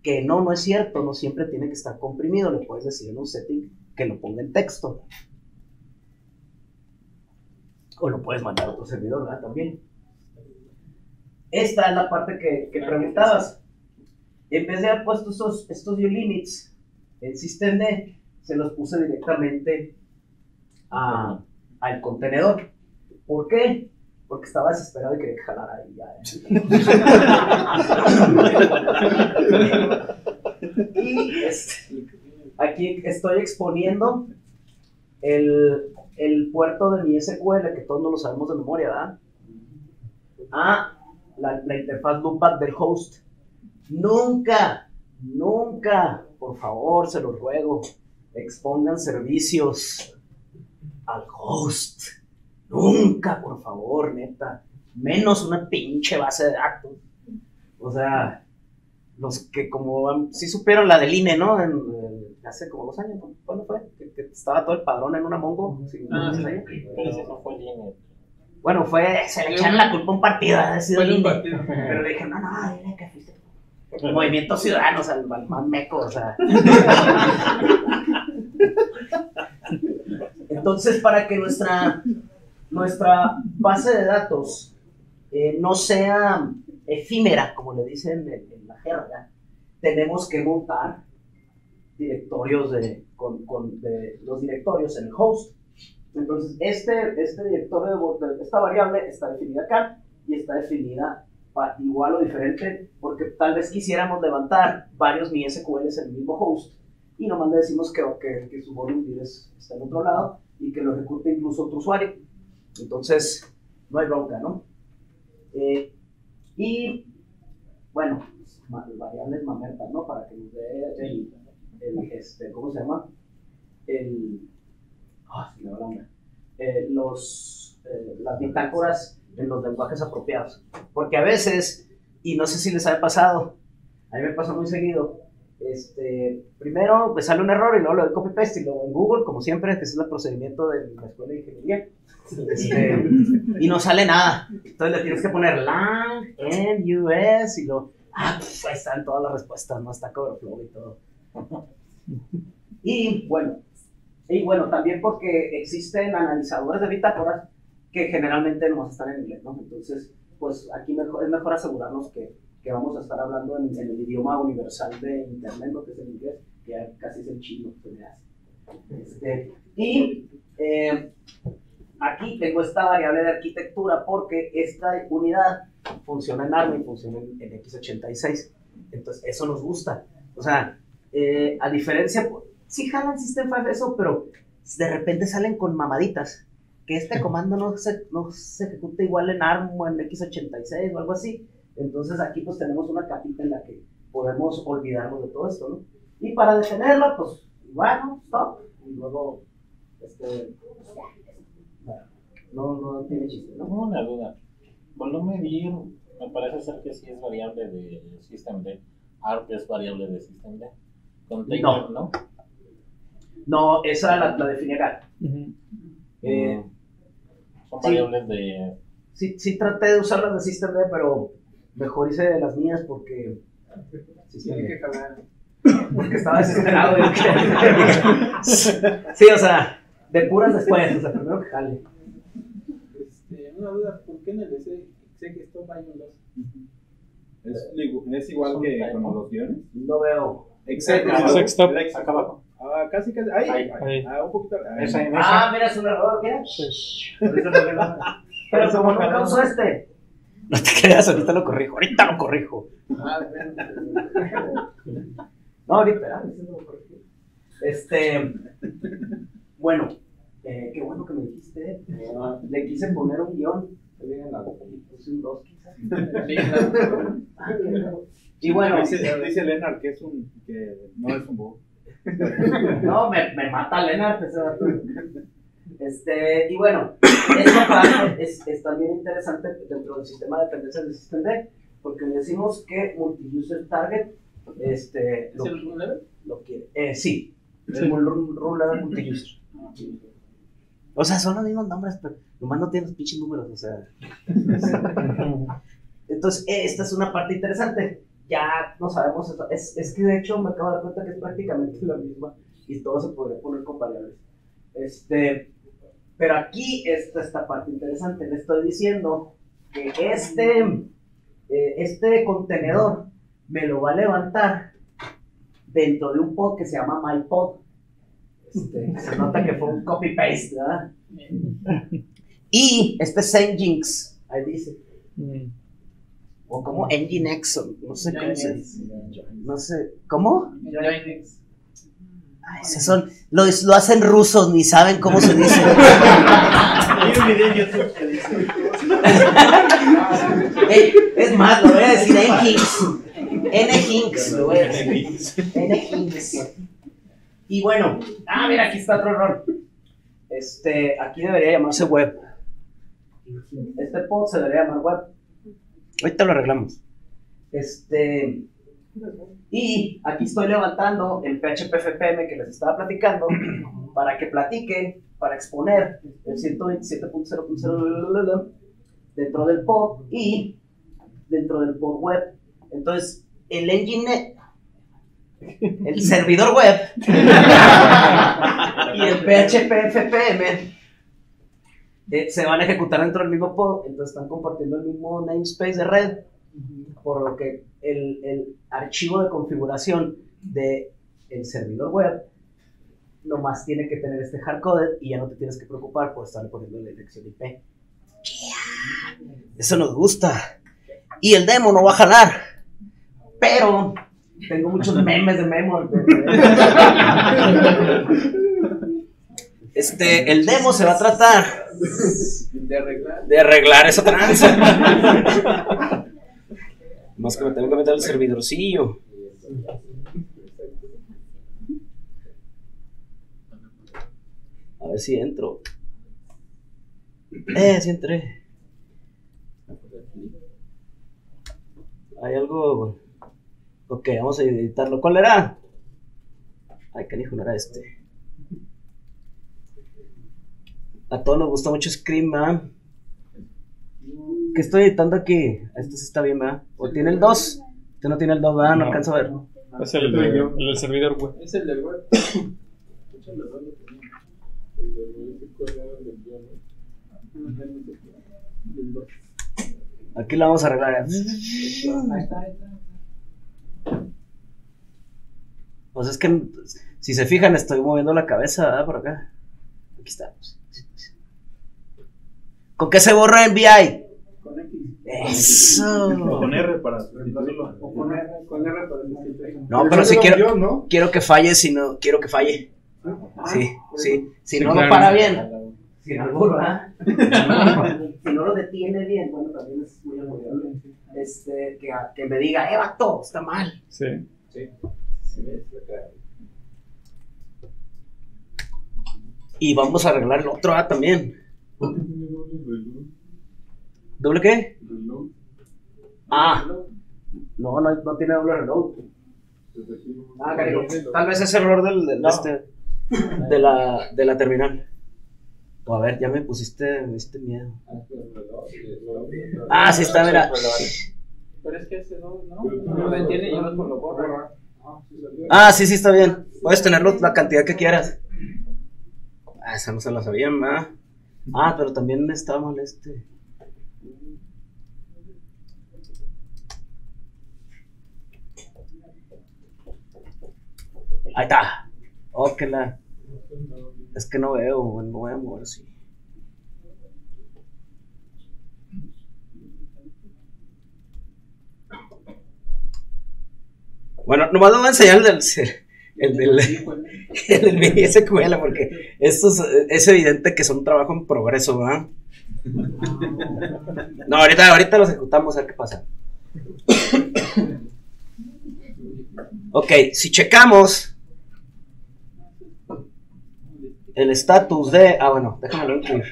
que no es cierto, no siempre tiene que estar comprimido. Le puedes decir en un setting que lo ponga en texto. O lo puedes mandar a otro servidor, ¿verdad? También. Esta es la parte que preguntabas. En vez de haber puesto estos new limits en Systemd, se los puse directamente al contenedor. ¿Por qué? Porque estaba desesperado y quería que jalara ahí ya. Y aquí estoy exponiendo el puerto de mi SQL, que todos no lo sabemos de memoria, ¿verdad? A la interfaz loopback del host. Nunca, nunca, por favor, se los ruego, expongan servicios al host. Nunca, por favor, neta. Menos una pinche base de datos. O sea, los que como... Sí supieron la del INE, ¿no? Hace como 2 años, ¿cuándo fue? Que estaba todo el padrón en una Mongo. No fue el INE. Bueno, fue... Se le echaron la culpa a un partido. Fue el INE. Pero le dije, no, dile que fuiste. Movimiento Ciudadano, o sea, el más meco, o sea. Entonces, para que nuestra base de datos no sea efímera, como le dicen en la jerga, tenemos que montar directorios con los directorios en el host. Entonces, este directorio, esta variable está definida acá y está definida igual o diferente, porque tal vez quisiéramos levantar varios MySQLs en el mismo host y nomás le decimos que su volumen está en otro lado y que lo ejecute incluso otro usuario. Entonces, no hay bronca, ¿no? Y, bueno, variables mamertas, ¿no? Para que nos dé ¿cómo se llama? Las bitácoras en los lenguajes apropiados. Porque a veces, y no sé si les ha pasado, a mí me pasa muy seguido, primero pues sale un error y luego lo doy copy paste y luego en Google, como siempre, que es el procedimiento de la escuela de ingeniería, y no sale nada. Entonces le tienes que poner lang, en, us, y luego, ahí están todas las respuestas, no está Coverflow y todo. Y bueno, también porque existen analizadores de bitácoras que generalmente nomás están en inglés, ¿no? Entonces, pues aquí es mejor asegurarnos que vamos a estar hablando en el idioma universal de internet, lo que es el inglés, que casi es el chino que me hace. Aquí tengo esta variable de arquitectura porque esta unidad funciona en ARM y funciona en x86. Entonces, eso nos gusta. O sea, a diferencia, sí jalan System V eso, pero de repente salen con mamaditas. Que este comando no se ejecuta igual en ARM o en x86 o algo así. Entonces aquí pues tenemos una capita en la que podemos olvidarnos de todo esto, ¿no? Y para detenerla, pues, bueno, stop, y luego, no tiene chiste, ¿no? Tengo una duda. Volumen dir, me parece ser que sí es variable de Systemd. ARP es variable de Systemd. Container, ¿no? No, esa la definí acá. Son variables de... Sí traté de usar las de Systemd, pero mejor hice de las mías porque... Porque estaba desesperado. Sí, o sea, de puras después, o sea, primero que jale. Una duda, ¿por qué en el DC sé que esto va en los? ¿Es igual que como los guiones? No veo. Excepto. Acá abajo. Casi. Ahí. Un poquito. Mira, es un error, mira. Pero como no causó No te creas, ahorita lo corrijo. No, ahorita lo corrijo. Bueno, qué bueno que me dijiste. Le quise poner un guión. Y bueno, dice Lennart que no es un bug. No, me mata Lennart. Y bueno, esta parte es también interesante dentro del sistema de dependencias del Systemd, porque decimos que multi-user target ¿es el root level? Lo quiere. Sí, es el root level multi-user. O sea, son los mismos nombres, pero nomás no tienen los pinches números, o sea. Entonces, esta es una parte interesante. Ya no sabemos esto. Es que de hecho me acabo de dar cuenta que es prácticamente la misma y todo se podría poner con variables. Pero aquí está esta parte interesante. Le estoy diciendo que este contenedor me lo va a levantar dentro de un pod que se llama MyPod. Se nota que fue un copy-paste, ¿verdad? Y este es Nginx, ahí dice. O como Nginx, no sé cómo se no sé, ¿cómo? Nginx. Ay, esos son, lo hacen rusos, ni saben cómo se dice. Hay un video en YouTube que dice. Es más, lo voy a decir Nginx, lo voy a decir. Nginx. Y bueno, mira, aquí está otro error. Aquí debería llamarse web. Este pod se debería llamar web. Ahorita lo arreglamos. Y aquí estoy levantando el PHP-FPM que les estaba platicando para que platique, para exponer el 127.0.0 dentro del pod y dentro del pod web. Entonces, el engine, el servidor web y el PHP-FPM se van a ejecutar dentro del mismo pod, entonces están compartiendo el mismo namespace de red, por lo que el archivo de configuración del servidor web nomás tiene que tener este hardcode y ya no te tienes que preocupar por estar poniendo la dirección IP. Yeah. Eso nos gusta. Y el demo no va a jalar, pero tengo muchos memes de memo. El demo se va a tratar de arreglar esa tranza. Más que me tengo que meter al servidorcillo. A ver si entro. Sí entré. Hay algo. Ok, vamos a editarlo. ¿Cuál era? Ay, canijo, no era este. A todos nos gusta mucho Scream, ¿verdad? ¿Qué estoy editando aquí? Este sí está bien, ¿verdad? ¿O tiene el 2? Este no tiene el 2, ¿verdad? No alcanzo a ver. Es el servidor web. Es el del web. Aquí lo vamos a arreglar. Pues es que, si se fijan, estoy moviendo la cabeza, ¿verdad? Por acá. Aquí estamos. ¿Con qué se borra en VI? Con X. Eso. O con R para editarlo. O con R para editarlo. No, pero si quiero. ¿No? Quiero que falle, si no. Quiero que falle. Sí. Si no lo para bien. Si no lo borra. Si no lo detiene bien. Bueno, también es muy agradable. Que me diga, vato, está mal. Sí. Y vamos a arreglar el otro A también. ¿Doble qué? Reload. No tiene doble reload. Cariño. Tal vez es error de la terminal. O a ver, ya me pusiste miedo. Sí está, mira. Pero es que ese no lo entiende y yo no lo borro. Sí está bien. Puedes tenerlo la cantidad que quieras. Esa no se la sabía, ¿verdad? Pero también está mal este. Ahí está. Es que no veo, no voy a mover así. Bueno, nomás lo voy a enseñar el del MySQL, porque es evidente que son un trabajo en progreso, ¿verdad? No, ahorita lo ejecutamos a ver qué pasa. Ok, si checamos el estatus de... déjamelo incluir.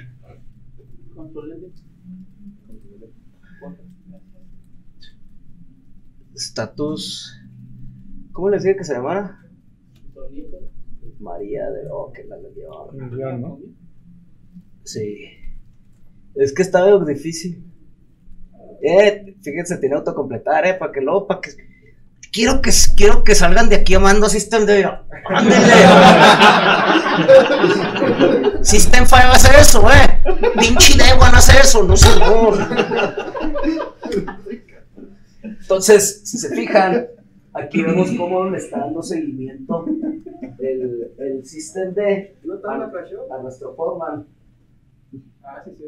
Estatus... ¿Cómo les dije que se llamara? MariaDB, que la llevaba. ¿No? Sí. Es que está algo difícil. Fíjense, tiene autocompletar, para que luego, quiero que salgan de aquí llamando Systemd. ¡Ándele! System V va a hacer eso, Pinche Debian va a hacer eso, no sé. Entonces, si se fijan, aquí vemos cómo le está dando seguimiento el Systemd ¿no a nuestro Podman? Ah, sí, sí.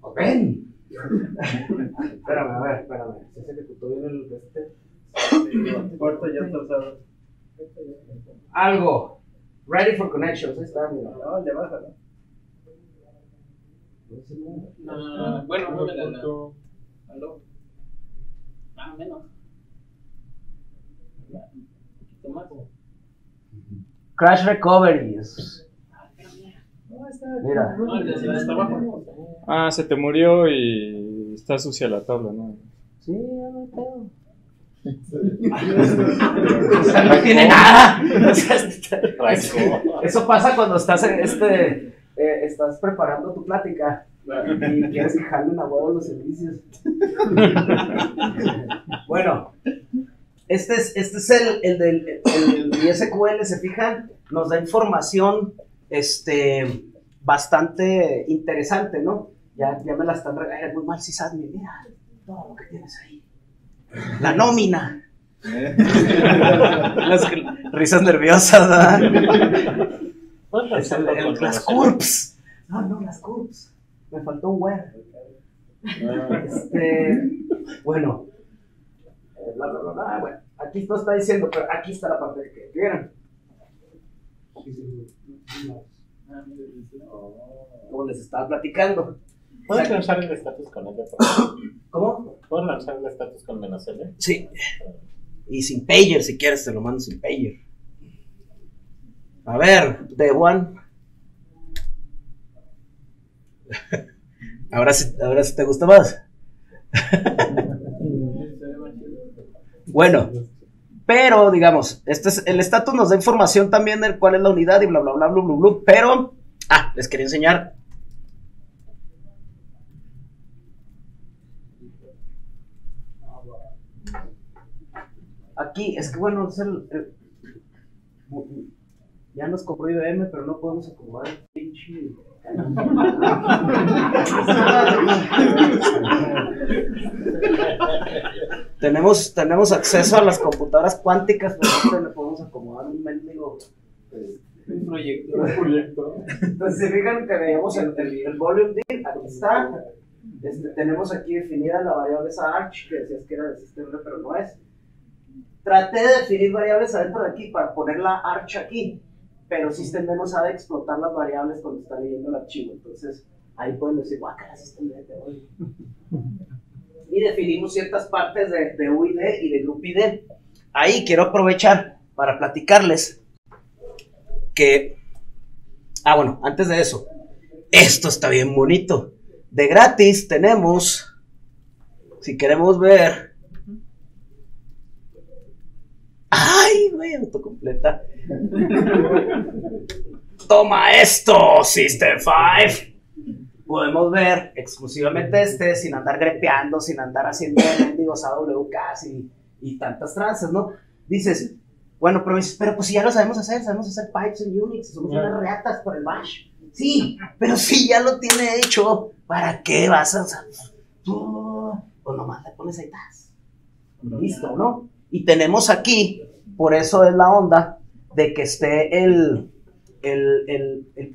Pues ven. Espérame, a ver, espérame. Se ejecutó bien el este. Puerto ya está usado. Algo. Ready for connections. Ahí está, mira. No, le baja, ¿no? No, bueno, muévela. ¿Aló? Más o menos. Un poquito más. Crash recoveries. Mira. Ah, se te murió y está sucia la tabla, ¿no? Sí, ya no puedo. O sea, no tiene nada. Eso pasa cuando estás en estás preparando tu plática y quieres dejarle una huevo los servicios. Bueno, este es el SQL, se fijan, nos da información bastante interesante, ¿no? Ya me la están regalando muy mal, sysadmin, mira todo lo que tienes ahí. La nómina. Las risas nerviosas, ¿verdad? Las CURPS. No, las CURPS. Me faltó un web. Bueno. Bueno, aquí no está diciendo, pero aquí está la parte que vieron. Como les estaba platicando. ¿Puedes lanzar el status con L? ¿Cómo? ¿Puedes lanzar el status con menos L? Sí. Y sin pager, si quieres, te lo mando sin pager. A ver, de Juan. Ahora sí te gusta más. Bueno, pero digamos, el status nos da información también de cuál es la unidad y bla, bla, bla, bla, bla, bla, pero, les quería enseñar. Aquí, es que bueno, es ya nos compró IBM, pero no podemos acomodar el pinche. Tenemos acceso a las computadoras cuánticas, pero no le podemos acomodar un mendigo. Un proyecto. Entonces, si fijan que veíamos el volume deal, aquí está. Tenemos aquí definida la variable esa arch, que decías que era de sistema, pero no es. Traté de definir variables adentro de aquí para poner la arch aquí, pero Systemd no sabe explotar las variables cuando está leyendo el archivo. Entonces, ahí pueden decir, guácala, Systemd, te odio. Y definimos ciertas partes de UID y de Group ID. Ahí quiero aprovechar para platicarles que... Ah, bueno, antes de eso, esto está bien bonito. De gratis tenemos, si queremos ver... ¡Ay, güey! Autocompleta. ¡Toma esto, System V! Podemos ver exclusivamente sin andar grepeando, sin andar haciendo mendigos AWKs y tantas tranzas, ¿no? Dices, bueno, pero pues si ya lo sabemos hacer pipes en Unix, somos unas reatas por el bash. Sí, pero si ya lo tiene hecho, ¿para qué vas a usar? Tú, pues nomás le pones ahí, tas. Listo, ¿no? Y tenemos aquí, por eso es la onda de que esté el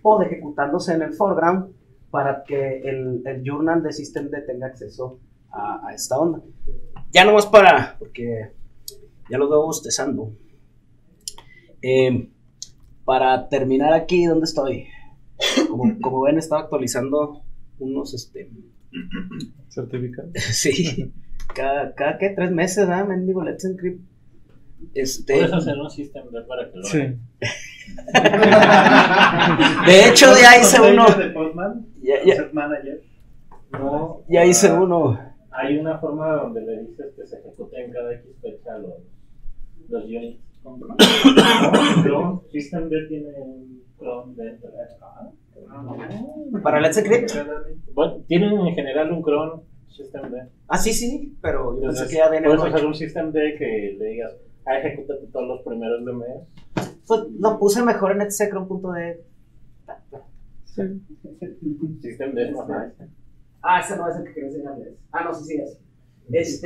pod ejecutándose en el foreground para que el journal de Systemd tenga acceso a esta onda. Ya nomás para, porque ya lo veo bostezando. Para terminar aquí, ¿dónde estoy? Como ven, estaba actualizando unos certificados. Sí. Cada que 3 meses, ¿ah? Mendigo, let's encrypt. Puedes hacer un Systemd para que lo hagan. Sí. De hecho, ya hice uno. ¿De Podman? ¿Set manager? No. Ya hice uno. Hay una forma donde le dices que se ejecuten cada X fecha los units. Systemd tiene un cron dentro. ¿Para let's encrypt? Tienen en general un cron. Systemd. Ah, sí, pero yo pensé que ya viene. ¿Puedes hacer un Systemd que le digas, ejecútate todos los primeros de mes? Pues lo puse mejor en etcetera.de. Sí. Systemd. Ah, ese no es el que quería enseñarles. Ah, no, sí, es.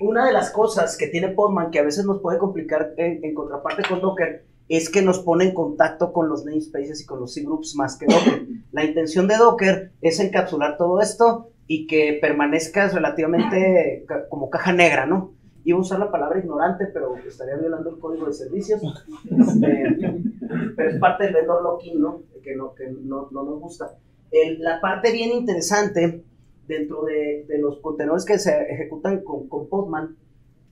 Una de las cosas que tiene Podman que a veces nos puede complicar en contraparte con Docker es que nos pone en contacto con los namespaces y con los cgroups más que Docker. La intención de Docker es encapsular todo esto y que permanezcas relativamente como caja negra, ¿no? Iba a usar la palabra ignorante, pero estaría violando el código de servicios. Pero es parte del vendor locking, ¿no? Que no nos gusta. La parte bien interesante dentro de los contenedores que se ejecutan con Podman,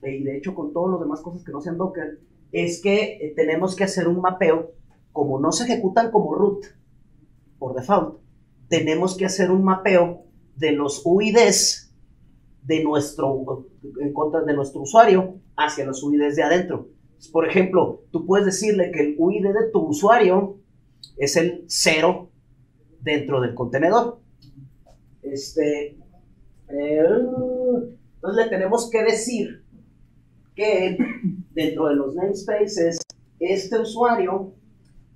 y de hecho con todas las demás cosas que no sean Docker, es que tenemos que hacer un mapeo. Como no se ejecutan como root, por default, tenemos que hacer un mapeo de los UIDs en contra de nuestro usuario hacia los UIDs de adentro. Por ejemplo, tú puedes decirle que el UID de tu usuario es el 0 dentro del contenedor. Entonces le tenemos que decir que dentro de los namespaces este usuario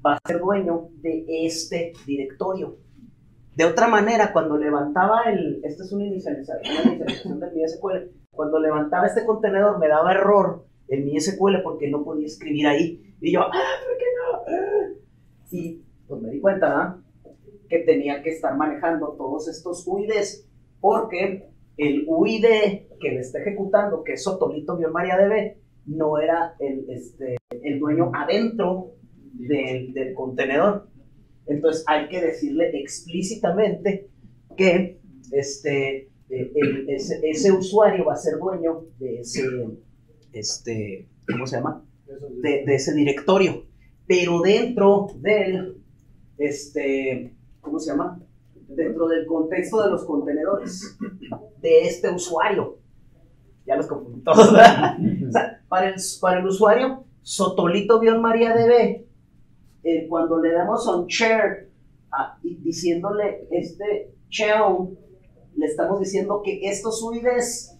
va a ser dueño de este directorio. De otra manera, cuando levantaba esta es una inicialización del MySQL, cuando levantaba este contenedor me daba error en MySQL porque no podía escribir ahí. Y yo, ¿por qué no? Y pues me di cuenta, ¿no?, que tenía que estar manejando todos estos UIDs, porque el UID que le está ejecutando, que es Sotolito vio en MariaDB, no era el dueño adentro del contenedor. Entonces hay que decirle explícitamente que ese usuario va a ser dueño de ese directorio, pero dentro del contexto de los contenedores de este usuario. Ya los confundí todos, ¿verdad? O sea, para el usuario, Sotolito vio en MariaDB, cuando le damos on share, diciéndole share, le estamos diciendo que estos UIDs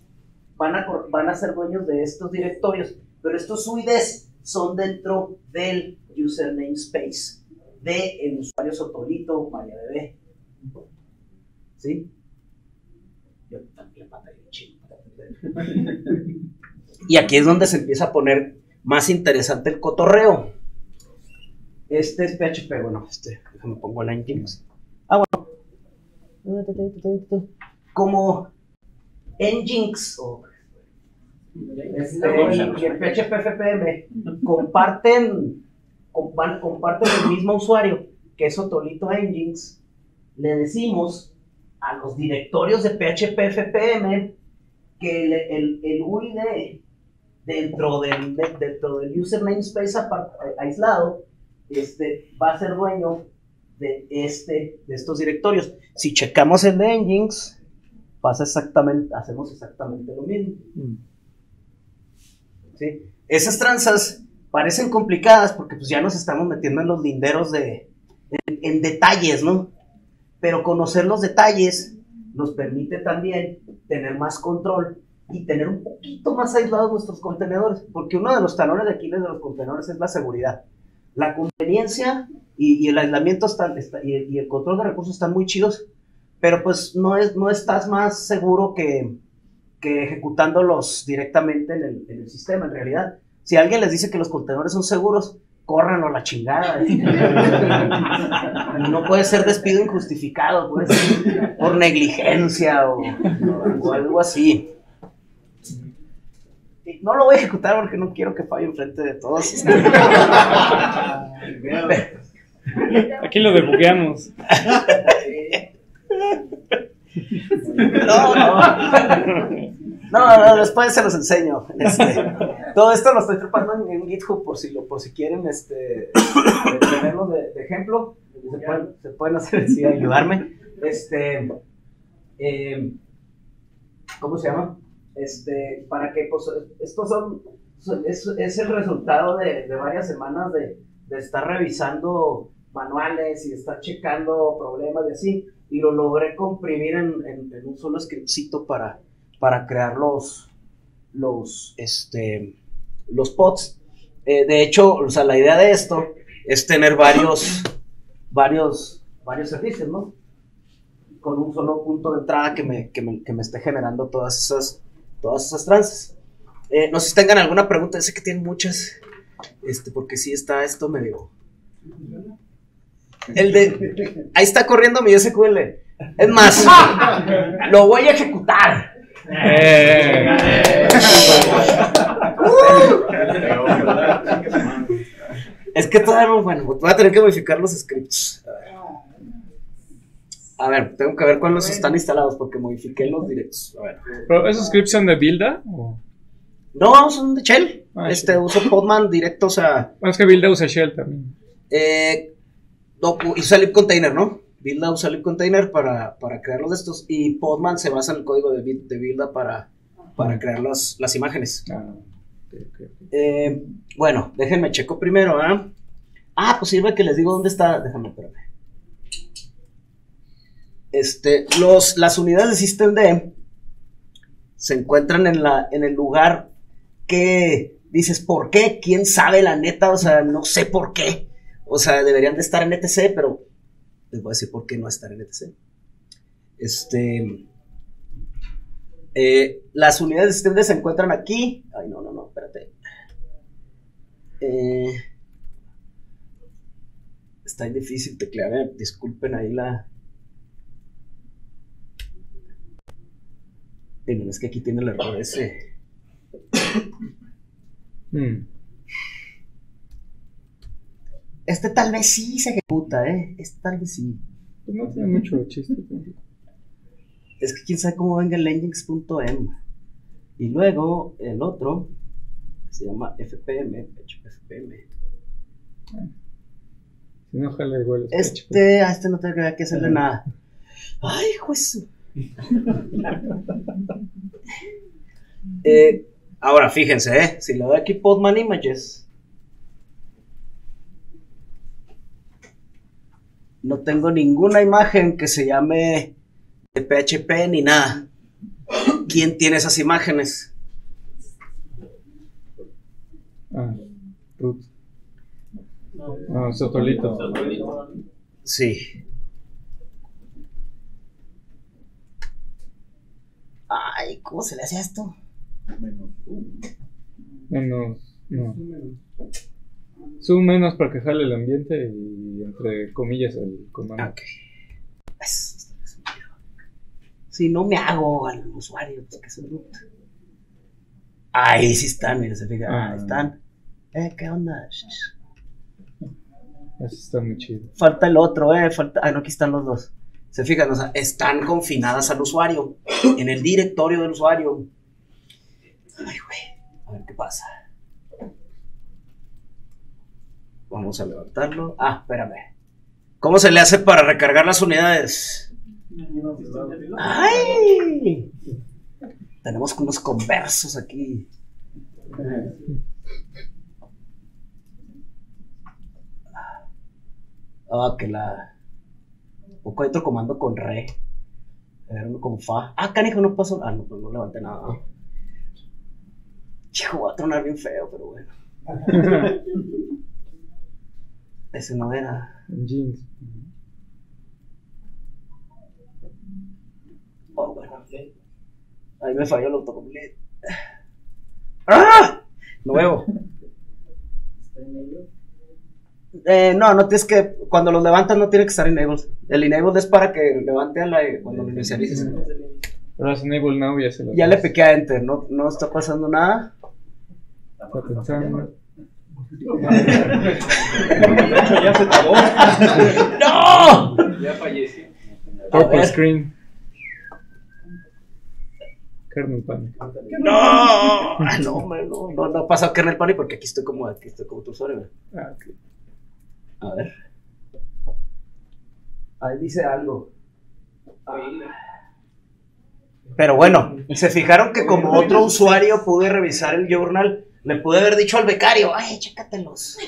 van a ser dueños de estos directorios, pero estos UIDs son dentro del user namespace del usuario Sotolito MariaDB. ¿Sí? Yo también batallé chido. Y aquí es donde se empieza a poner más interesante el cotorreo. Este es PHP, bueno, déjame pongo el Nginx. Bueno. Como Nginx o PHP-FPM comparten el mismo usuario, que es Sotolito Nginx, le decimos a los directorios de PHP-FPM que el UID dentro del user namespace aislado va a ser dueño de estos directorios. Si checamos el de Nginx, hacemos exactamente lo mismo. ¿Sí? Esas tranzas parecen complicadas porque pues ya nos estamos metiendo en los linderos en detalles, ¿no? Pero conocer los detalles nos permite también tener más control y tener un poquito más aislados nuestros contenedores, porque uno de los talones de Aquiles de los contenedores es la seguridad. La conveniencia y el aislamiento y el control de recursos están muy chidos, pero pues no estás más seguro que ejecutándolos directamente en el sistema, en realidad. Si alguien les dice que los contenedores son seguros, córranlo a la chingada. No puede ser despido injustificado, puede ser por negligencia o algo así. No lo voy a ejecutar porque no quiero que falle enfrente de todos. Aquí lo debugueamos. No, después se los enseño. Todo esto lo estoy trepando en GitHub por si quieren tenerlo de ejemplo. Se pueden hacer así, ayudarme. ¿Cómo se llama? Para que, pues, estos es el resultado de varias semanas de estar revisando manuales y estar checando problemas y así, y lo logré comprimir en un solo scriptcito para crear los pods. De hecho, o sea, la idea de esto es tener varios servicios, ¿no?, con un solo punto de entrada que me esté generando todas esas tranzas. No sé si tengan alguna pregunta, sé que tienen muchas. porque sí está esto medio... El de... Ahí está corriendo mi SQL. Es más, lo voy a ejecutar. Es que todavía, bueno, voy a tener que modificar los scripts. A ver, tengo que ver cuáles están instalados porque modifiqué los directos. A ver. ¿Pero esos scripts son de Buildah? No, son de Shell. Uso Podman directo, o sea. Bueno, es que Buildah usa Shell también. No, usa libcontainer, ¿no? Buildah usa libcontainer para crear los de estos. Y Podman se basa en el código de Buildah para crear las imágenes. Bueno, déjenme checo primero, ¿eh? Ah, pues sirve que les digo dónde está. Déjame, espérame. Las unidades de Systemd se encuentran en el lugar que dices, ¿por qué? ¿Quién sabe la neta? O sea, no sé por qué. O sea, deberían de estar en etc, pero les voy a decir por qué no estar en etc. Las unidades de Systemd se encuentran aquí. Ay, no, espérate. Está difícil teclear, disculpen ahí la... Es que aquí tiene el error ese. Este tal vez sí se ejecuta, Este tal vez sí. Pues no tiene mucho chiste. Es que quién sabe cómo venga el Nginx.m. Y luego el otro, que se llama FPM, PHP-FPM. No jala igual. Este no tengo que hacerle nada. Ay, juez. Ahora fíjense, si le doy aquí Podman Images, no tengo ninguna imagen que se llame de PHP ni nada. ¿Quién tiene esas imágenes? Root. No, Sotolito. Sí. Ay, ¿cómo se le hacía esto? Menos, no. Su menos para que jale el ambiente y entre comillas el comando. Ok. Si no me hago al usuario, pues que se root. Ahí sí están, mira, se fija. Ahí están. ¿Qué onda? Eso está muy chido. Falta el otro, falta. Ah, no, aquí están los dos. Se fijan, o sea, están confinadas al usuario, en el directorio del usuario. Ay, güey, a ver qué pasa. Vamos a levantarlo. Ah, espérame. ¿Cómo se le hace para recargar las unidades? ¡Ay! Tenemos unos conversos aquí. Ah, que la... Poco hay otro comando con re. A ver, uno con fa. Ah, canijo, no pasó. Ah, no, pues no levanté nada. Hijo, va a tronar bien feo, pero bueno. Ese no era. Jeans. Oh, bueno. Ahí me falló el autocomplete. ¡Ah! Lo veo. ¿Está en ello? No tienes que, cuando los levantas no tiene que estar enabled. El enabled es para que levante a la, cuando lo inicialices. Pero es enabled now, ya se lo... Ya le piqué a enter, no está pasando nada. Está pensando. Ya se trabó. ¡No! Ya falleció. Purple screen. Kernel Panic. No ha pasado Kernel Panic porque aquí estoy como tu usuario. Ah, ok. A ver. Ahí dice algo. Pero bueno, se fijaron que como otro usuario pude revisar el journal, le pude haber dicho al becario, ¡ay, chécatelos! Dice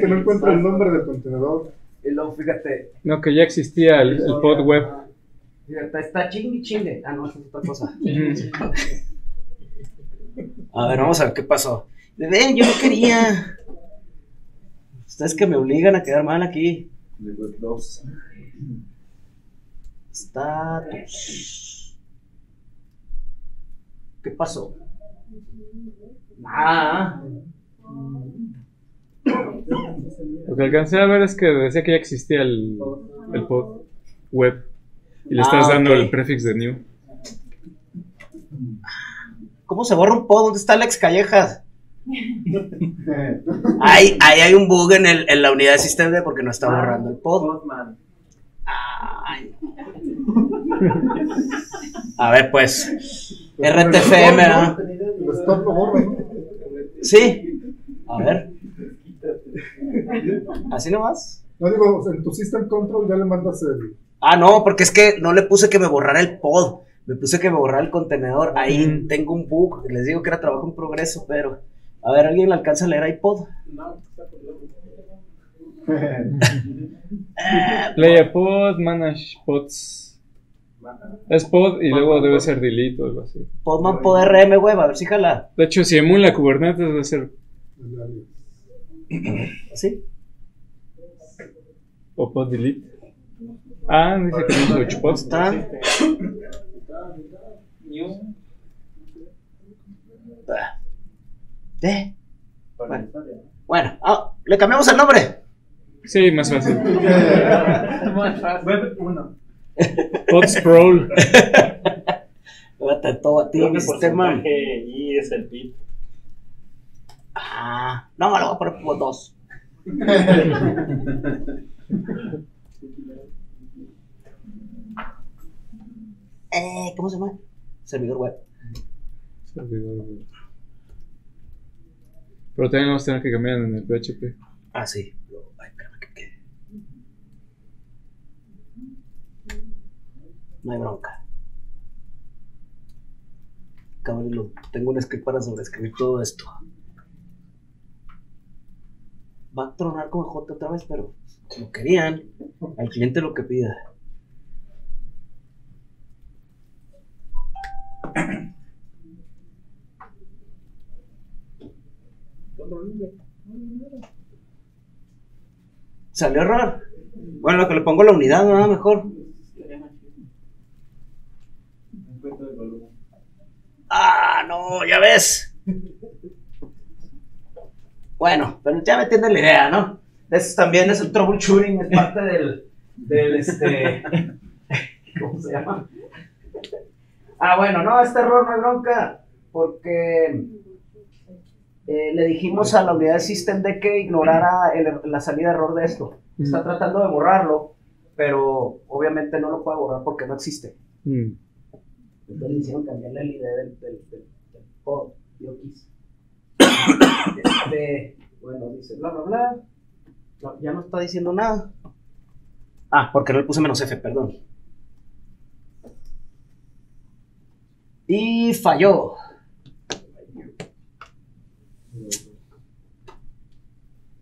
que no encuentra el nombre del contenedor. Y luego, fíjate. No, que ya existía el pod web. Fíjate, está chingue. Ah, no, es otra cosa. A ver, vamos a ver qué pasó. Ven, yo no quería. Ustedes que me obligan a quedar mal aquí. Status. ¿Qué pasó? Ah. Lo que alcancé a ver es que decía que ya existía el pod web y le estás dando el prefix de new. ¿Cómo se borra un pod? ¿Dónde está Alex Callejas? Ahí hay un bug en la unidad de Systemd porque no está borrando el pod. Ay. A ver, pues. RTFM, ¿no? Sí. A ver. ¿Así nomás? No, digo, en tu system control ya le mandas el... Ah, no, porque es que no le puse que me borrara el pod. Me puse que me borrara el contenedor. Ahí tengo un bug. Les digo que era trabajo en progreso, pero... A ver, ¿alguien le alcanza a leer iPod? No, está Play a pod, manage pods. Es pod y luego debe ser delete o algo así. Podman pod RM, web, a ver si jala. De hecho, si emula Kubernetes debe ser... ¿Así? O pod delete. Ah, dice que no es pods. Está. Bueno, le cambiamos el nombre. Sí, más fácil. Web 1. Podsproul. Todo a ti, mi sistema. Y es el PIP. Ah, no, me lo voy a poner como 2. ¿Cómo se llama? Servidor web. Servidor web. Pero también vamos a tener que cambiar en el PHP. Ah, sí. Ay, espérame que quede. No hay bronca. Cabrón, tengo un script para sobreescribir todo esto. Va a tronar con J otra vez, pero como querían. Al cliente lo que pida. Salió error. Bueno, lo que le pongo la unidad, nada mejor. Ah, no, ya ves. Bueno, pero ya me entienden la idea, ¿no? Eso también es el troubleshooting, es parte del ¿cómo se llama? Ah, bueno, no, este error no es bronca, porque le dijimos a la unidad de Systemd que ignorara la salida de error de esto. Está tratando de borrarlo, pero obviamente no lo puede borrar porque no existe. Entonces le hicieron cambiarle el ID del pod. Yo quise. Bueno, dice bla, bla, bla. No, ya no está diciendo nada. Ah, porque no le puse menos F, perdón. Y falló.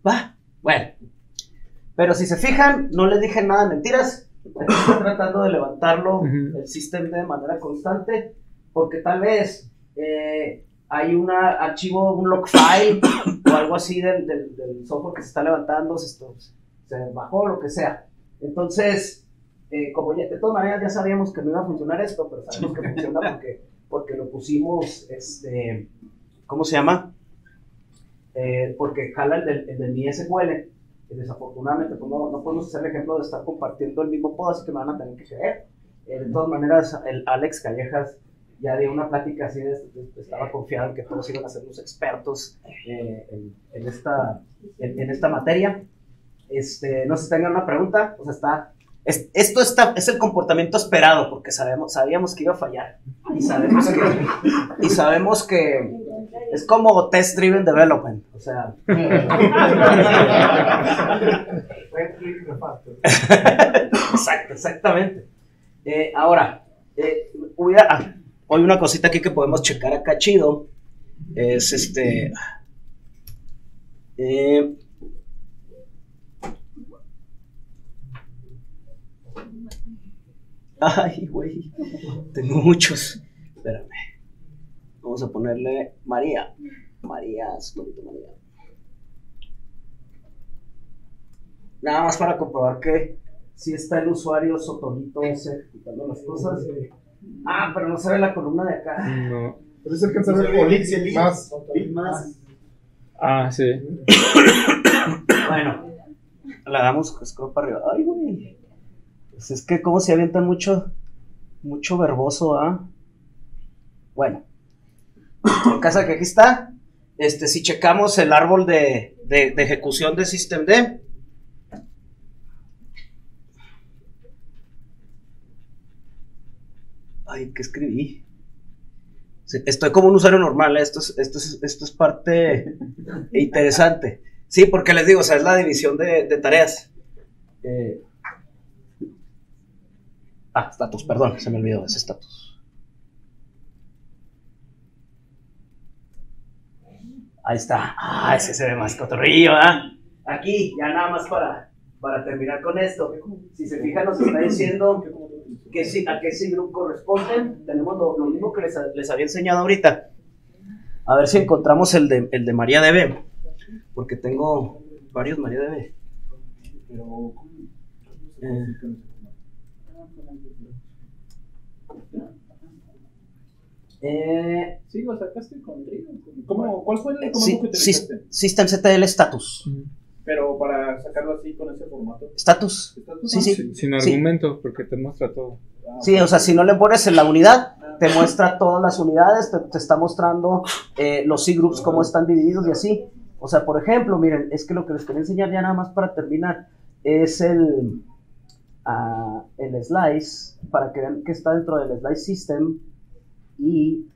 Va, bueno. Pero si se fijan, no les dije nada de mentiras. Estoy tratando de levantarlo el sistema de manera constante, porque tal vez hay un archivo, un log file o algo así del software que se está levantando, se bajó, lo que sea. Entonces, como ya, de todas maneras ya sabíamos que no iba a funcionar esto, pero sabemos que funciona porque lo pusimos, ¿cómo se llama? Porque jala el de mi SQL. Desafortunadamente no podemos hacer el ejemplo de estar compartiendo el mismo pod, así que me van a tener que creer. De todas maneras, el Alex Callejas ya dio una plática así, estaba confiado en que todos iban a ser los expertos en esta materia. No sé si tengan una pregunta. O sea, es el comportamiento esperado, porque sabíamos que iba a fallar y sabemos que es como test driven development, o sea. Exacto, exactamente. Ahora, hoy una cosita aquí que podemos checar acá chido es ay, güey, tengo muchos. Espérame. Vamos a ponerle María. María, solito María. Nada más para comprobar que sí está el usuario Sotonito ejecutando las cosas. Ah, pero no se ve la columna de acá. No. Entonces alcanzan a ver Elixir más. Ah, sí. Bueno, la damos scroll para arriba. Ay, güey. Pues es que como se avienta mucho verboso, ¿ah? Bueno. En casa que aquí está, si checamos el árbol de ejecución de Systemd, ay, ¿qué escribí? Estoy como un usuario normal, ¿eh? Esto es parte interesante. Sí, porque les digo, o sea, es la división de tareas. Status, perdón, se me olvidó ese status. Ahí está. Ah, ese se ve más cotorrillo, ¿ah? Aquí, ya nada más para terminar con esto. Si se fijan, nos está diciendo a qué cgroup corresponden. Tenemos lo mismo que les había enseñado ahorita. A ver si encontramos el de MariaDB, porque tengo varios MariaDB. Pero sí, lo sacaste con Drigo. ¿Cuál fue el comando que utilizaste? Systemctl status. Pero para sacarlo así con ese formato. ¿Status? Sí. Sin argumento, porque te muestra todo. Sí, o sea, si no le pones en la unidad, te muestra todas las unidades, te está mostrando los cgroups, cómo están divididos y así. O sea, por ejemplo, miren, es que lo que les quería enseñar ya nada más para terminar es el slice, para que vean que está dentro del slice system. Y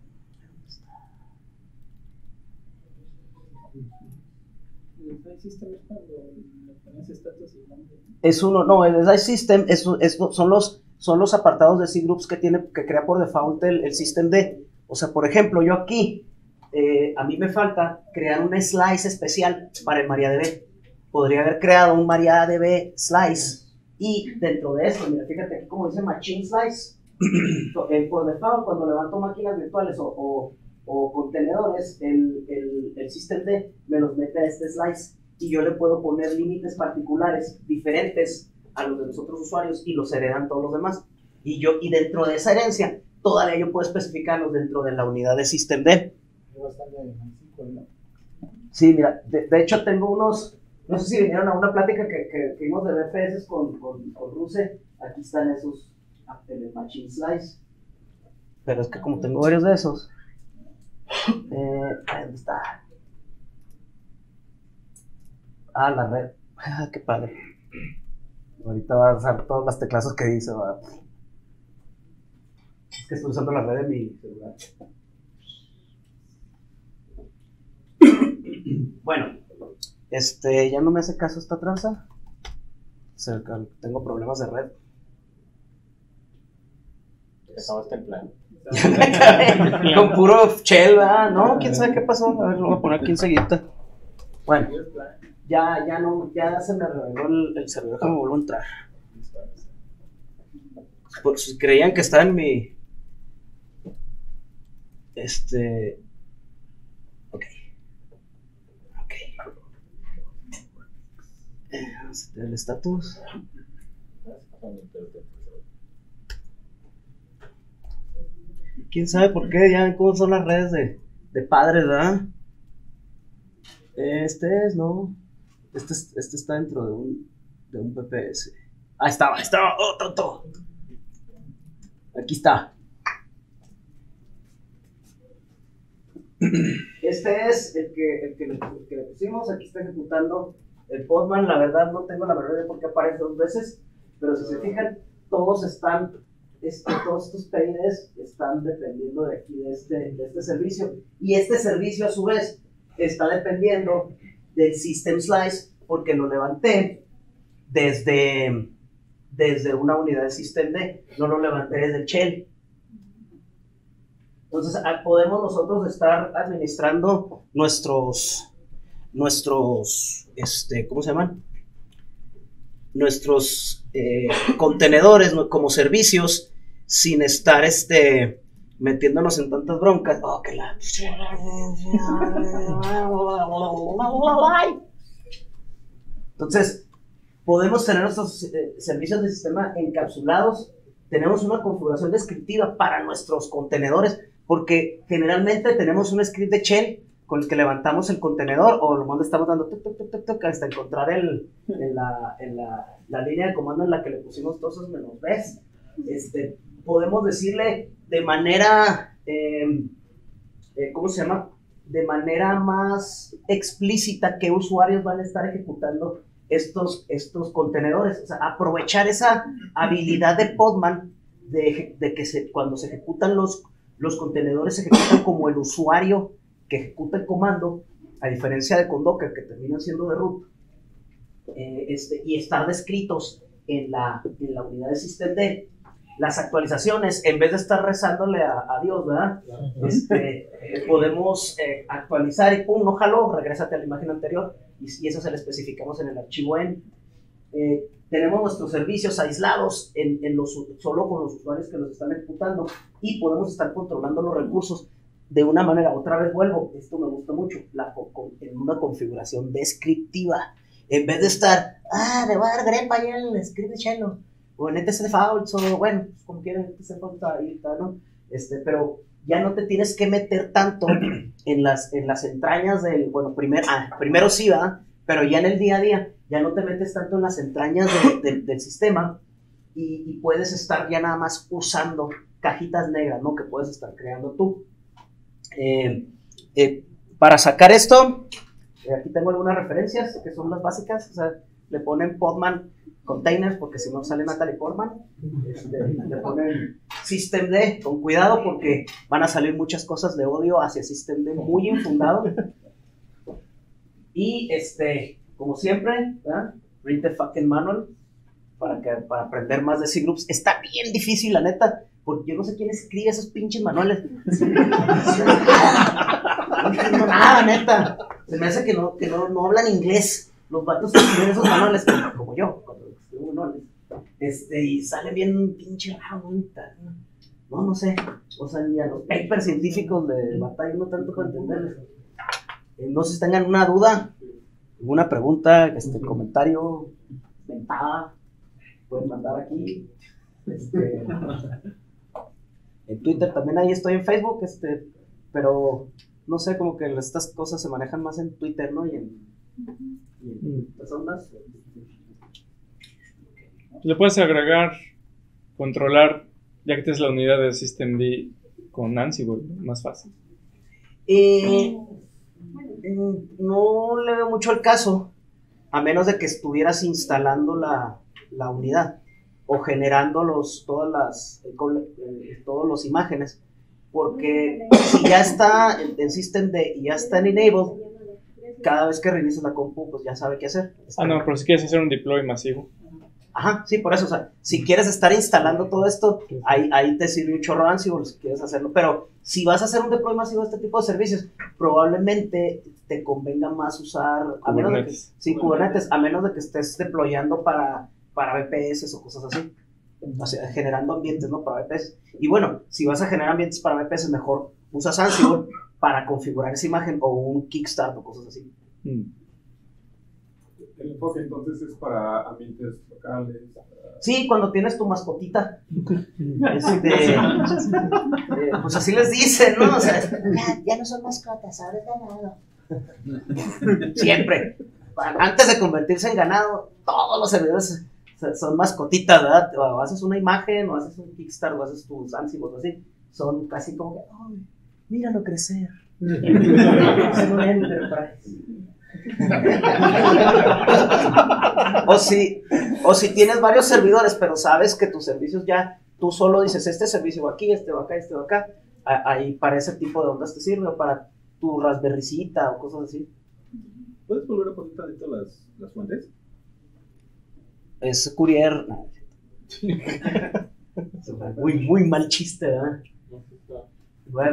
es uno, no, el slice system son los apartados de cgroups que crea por default el systemd. O sea, por ejemplo, yo aquí a mí me falta crear un slice especial para el MariaDB. Podría haber creado un MariaDB slice, y dentro de esto, mira, fíjate aquí como dice machine slice. Por default, cuando levanto máquinas virtuales o contenedores, el Systemd me los mete a este slice, y yo le puedo poner límites particulares diferentes a los de los otros usuarios, y los heredan todos los demás. Y dentro de esa herencia, todavía yo puedo especificarlos dentro de la unidad de Systemd. Sí, mira, de hecho tengo unos, no sé si vinieron a una plática que vimos de VPS con Ruse. Aquí están esos, el machine slice. Pero es que como tengo varios de esos, ¿dónde está? Ah, la red. Ah, qué padre. Ahorita va a usar todas las teclas que dice. ¿Verdad? Es que estoy usando la red de mi celular. Bueno, ya no me hace caso esta tranza. Tengo problemas de red. Acabaste el plan. Con puro shell, ¿verdad? No, quién sabe qué pasó. A ver, lo voy a poner aquí enseguida. Bueno, ya se me reveló el servidor que me volvió a entrar. Por si creían que estaba en mi. Ok. El estatus. ¿Quién sabe por qué? Ya ven cómo son las redes de padres, ¿verdad? Este está dentro de un VPS. Ahí estaba, ¡oh, tonto! Aquí está. Este es el que le pusimos. Aquí está ejecutando el Podman. La verdad no tengo la menor idea de por qué aparece dos veces, pero si se fijan, todos están... todos estos PIDs están dependiendo de aquí, de este servicio, y este servicio a su vez está dependiendo del System Slice, porque lo levanté desde una unidad de Systemd, no lo levanté desde el shell. Entonces podemos nosotros estar administrando nuestros ¿cómo se llaman? Nuestros contenedores como servicios, sin estar metiéndonos en tantas broncas. Oh, que la... Entonces, podemos tener nuestros servicios de sistema encapsulados. Tenemos una configuración descriptiva para nuestros contenedores, porque generalmente tenemos un script de shell con el que levantamos el contenedor o lo más le estamos dando toc, toc, toc, toc, toc, hasta encontrar la línea de comando en la que le pusimos todos esos menos Bs. Podemos decirle de manera, ¿cómo se llama? De manera más explícita qué usuarios van a estar ejecutando estos contenedores. O sea, aprovechar esa habilidad de Podman de que cuando se ejecutan los contenedores, se ejecutan como el usuario que ejecuta el comando, a diferencia de con Docker, que terminan siendo de root, y estar descritos en la unidad de Systemd. Las actualizaciones, en vez de estar rezándole a Dios, ¿verdad? Claro. Podemos actualizar y pum, no jaló, regrésate a la imagen anterior y eso se lo especificamos en el archivo en. Tenemos nuestros servicios aislados solo con los usuarios que los están ejecutando y podemos estar controlando los recursos de una manera. Otra vez vuelvo, esto me gusta mucho, en una configuración descriptiva. En vez de estar, le voy a dar grepa y el script de Chelo, o en etc defaults, o bueno, como quieran, etc defaults ahí está, ¿no? Pero ya no te tienes que meter tanto en las entrañas del, bueno, primero sí, ¿verdad? Pero ya en el día a día, ya no te metes tanto en las entrañas del sistema y puedes estar ya nada más usando cajitas negras, ¿no? Que puedes estar creando tú. Para sacar esto, aquí tengo algunas referencias que son las básicas, o sea, le ponen Podman Containers, porque si no sale Natalie Portman. Le ponen Systemd, con cuidado, porque van a salir muchas cosas de odio hacia Systemd, muy infundado. Y, como siempre, ¿verdad? Read the fucking manual, para aprender más de cgroups. Está bien difícil, la neta, porque yo no sé quién escribe esos pinches manuales. No entiendo nada, neta. Se me hace que no hablan inglés. Los vatos que escriben esos manuales, como yo, cuando escribo manuales, y sale bien un pinche bonita, no sé, o sea, ni a los papers científicos de batalla no tanto para entenderles. No sé si tengan una duda, alguna pregunta, comentario, mentada, pueden mandar aquí, en Twitter también ahí estoy, en Facebook, pero no sé, como que estas cosas se manejan más en Twitter, ¿no? Y en personas. Le puedes agregar, controlar, ya que tienes la unidad de Systemd con Ansible, más fácil. No le veo mucho el caso, a menos de que estuvieras instalando la unidad o generando todos los imágenes, porque si ya está en Systemd y ya está en Enabled, cada vez que reinicias la compu, pues ya sabe qué hacer. No, pero si quieres hacer un deploy masivo. Ajá, sí, por eso, o sea, si quieres estar instalando todo esto, ahí te sirve un chorro Ansible si quieres hacerlo, pero si vas a hacer un deploy masivo de este tipo de servicios, probablemente te convenga más usar Kubernetes, Kubernetes, a menos de que estés deployando para VPS o cosas así, o sea, generando ambientes, ¿no? Para VPS. Y bueno, si vas a generar ambientes para VPS, mejor usas Ansible para configurar esa imagen o un Kickstart o cosas así. El enfoque entonces es para ambientes locales. Sí, cuando tienes tu mascotita. Pues así les dicen, ¿no? O sea, ya no son mascotas, ahora es ganado. Siempre. Antes de convertirse en ganado, todos los servidores son mascotitas, ¿verdad? O haces una imagen, o haces un Kickstart, o haces tus Ansible, o así. Son casi como que, oh, míralo crecer. Es un enterprise. O si tienes varios servidores, pero sabes que tus servicios ya, tú solo dices, este servicio va aquí, este va acá, este va acá. Ahí para ese tipo de ondas te sirve, o para tu raspberrycita o cosas así. ¿Puedes volver a poner tantito las fuentes? Es courier. Muy mal chiste, ¿verdad?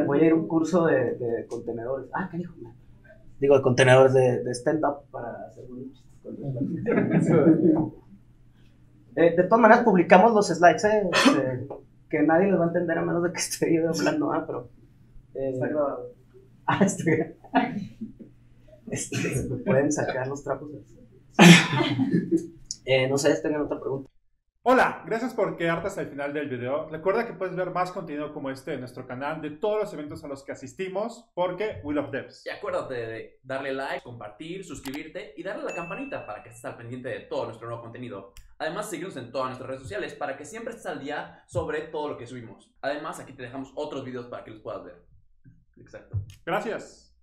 Voy a ir a un curso de contenedores. Ah, qué hijo, man. Digo, de contenedores de stand-up para hacer un chiste. De todas maneras, publicamos los slides, que nadie les va a entender a menos de que esté yo hablando, pero... está grabado. Pueden sacar los trapos. No sé, tengan otra pregunta. Hola, gracias por quedarte hasta el final del video. Recuerda que puedes ver más contenido como este en nuestro canal, de todos los eventos a los que asistimos, porque we love devs. Y acuérdate de darle like, compartir, suscribirte y darle a la campanita para que estés al pendiente de todo nuestro nuevo contenido. Además, síguenos en todas nuestras redes sociales para que siempre estés al día sobre todo lo que subimos. Además, aquí te dejamos otros videos para que los puedas ver. Exacto. Gracias.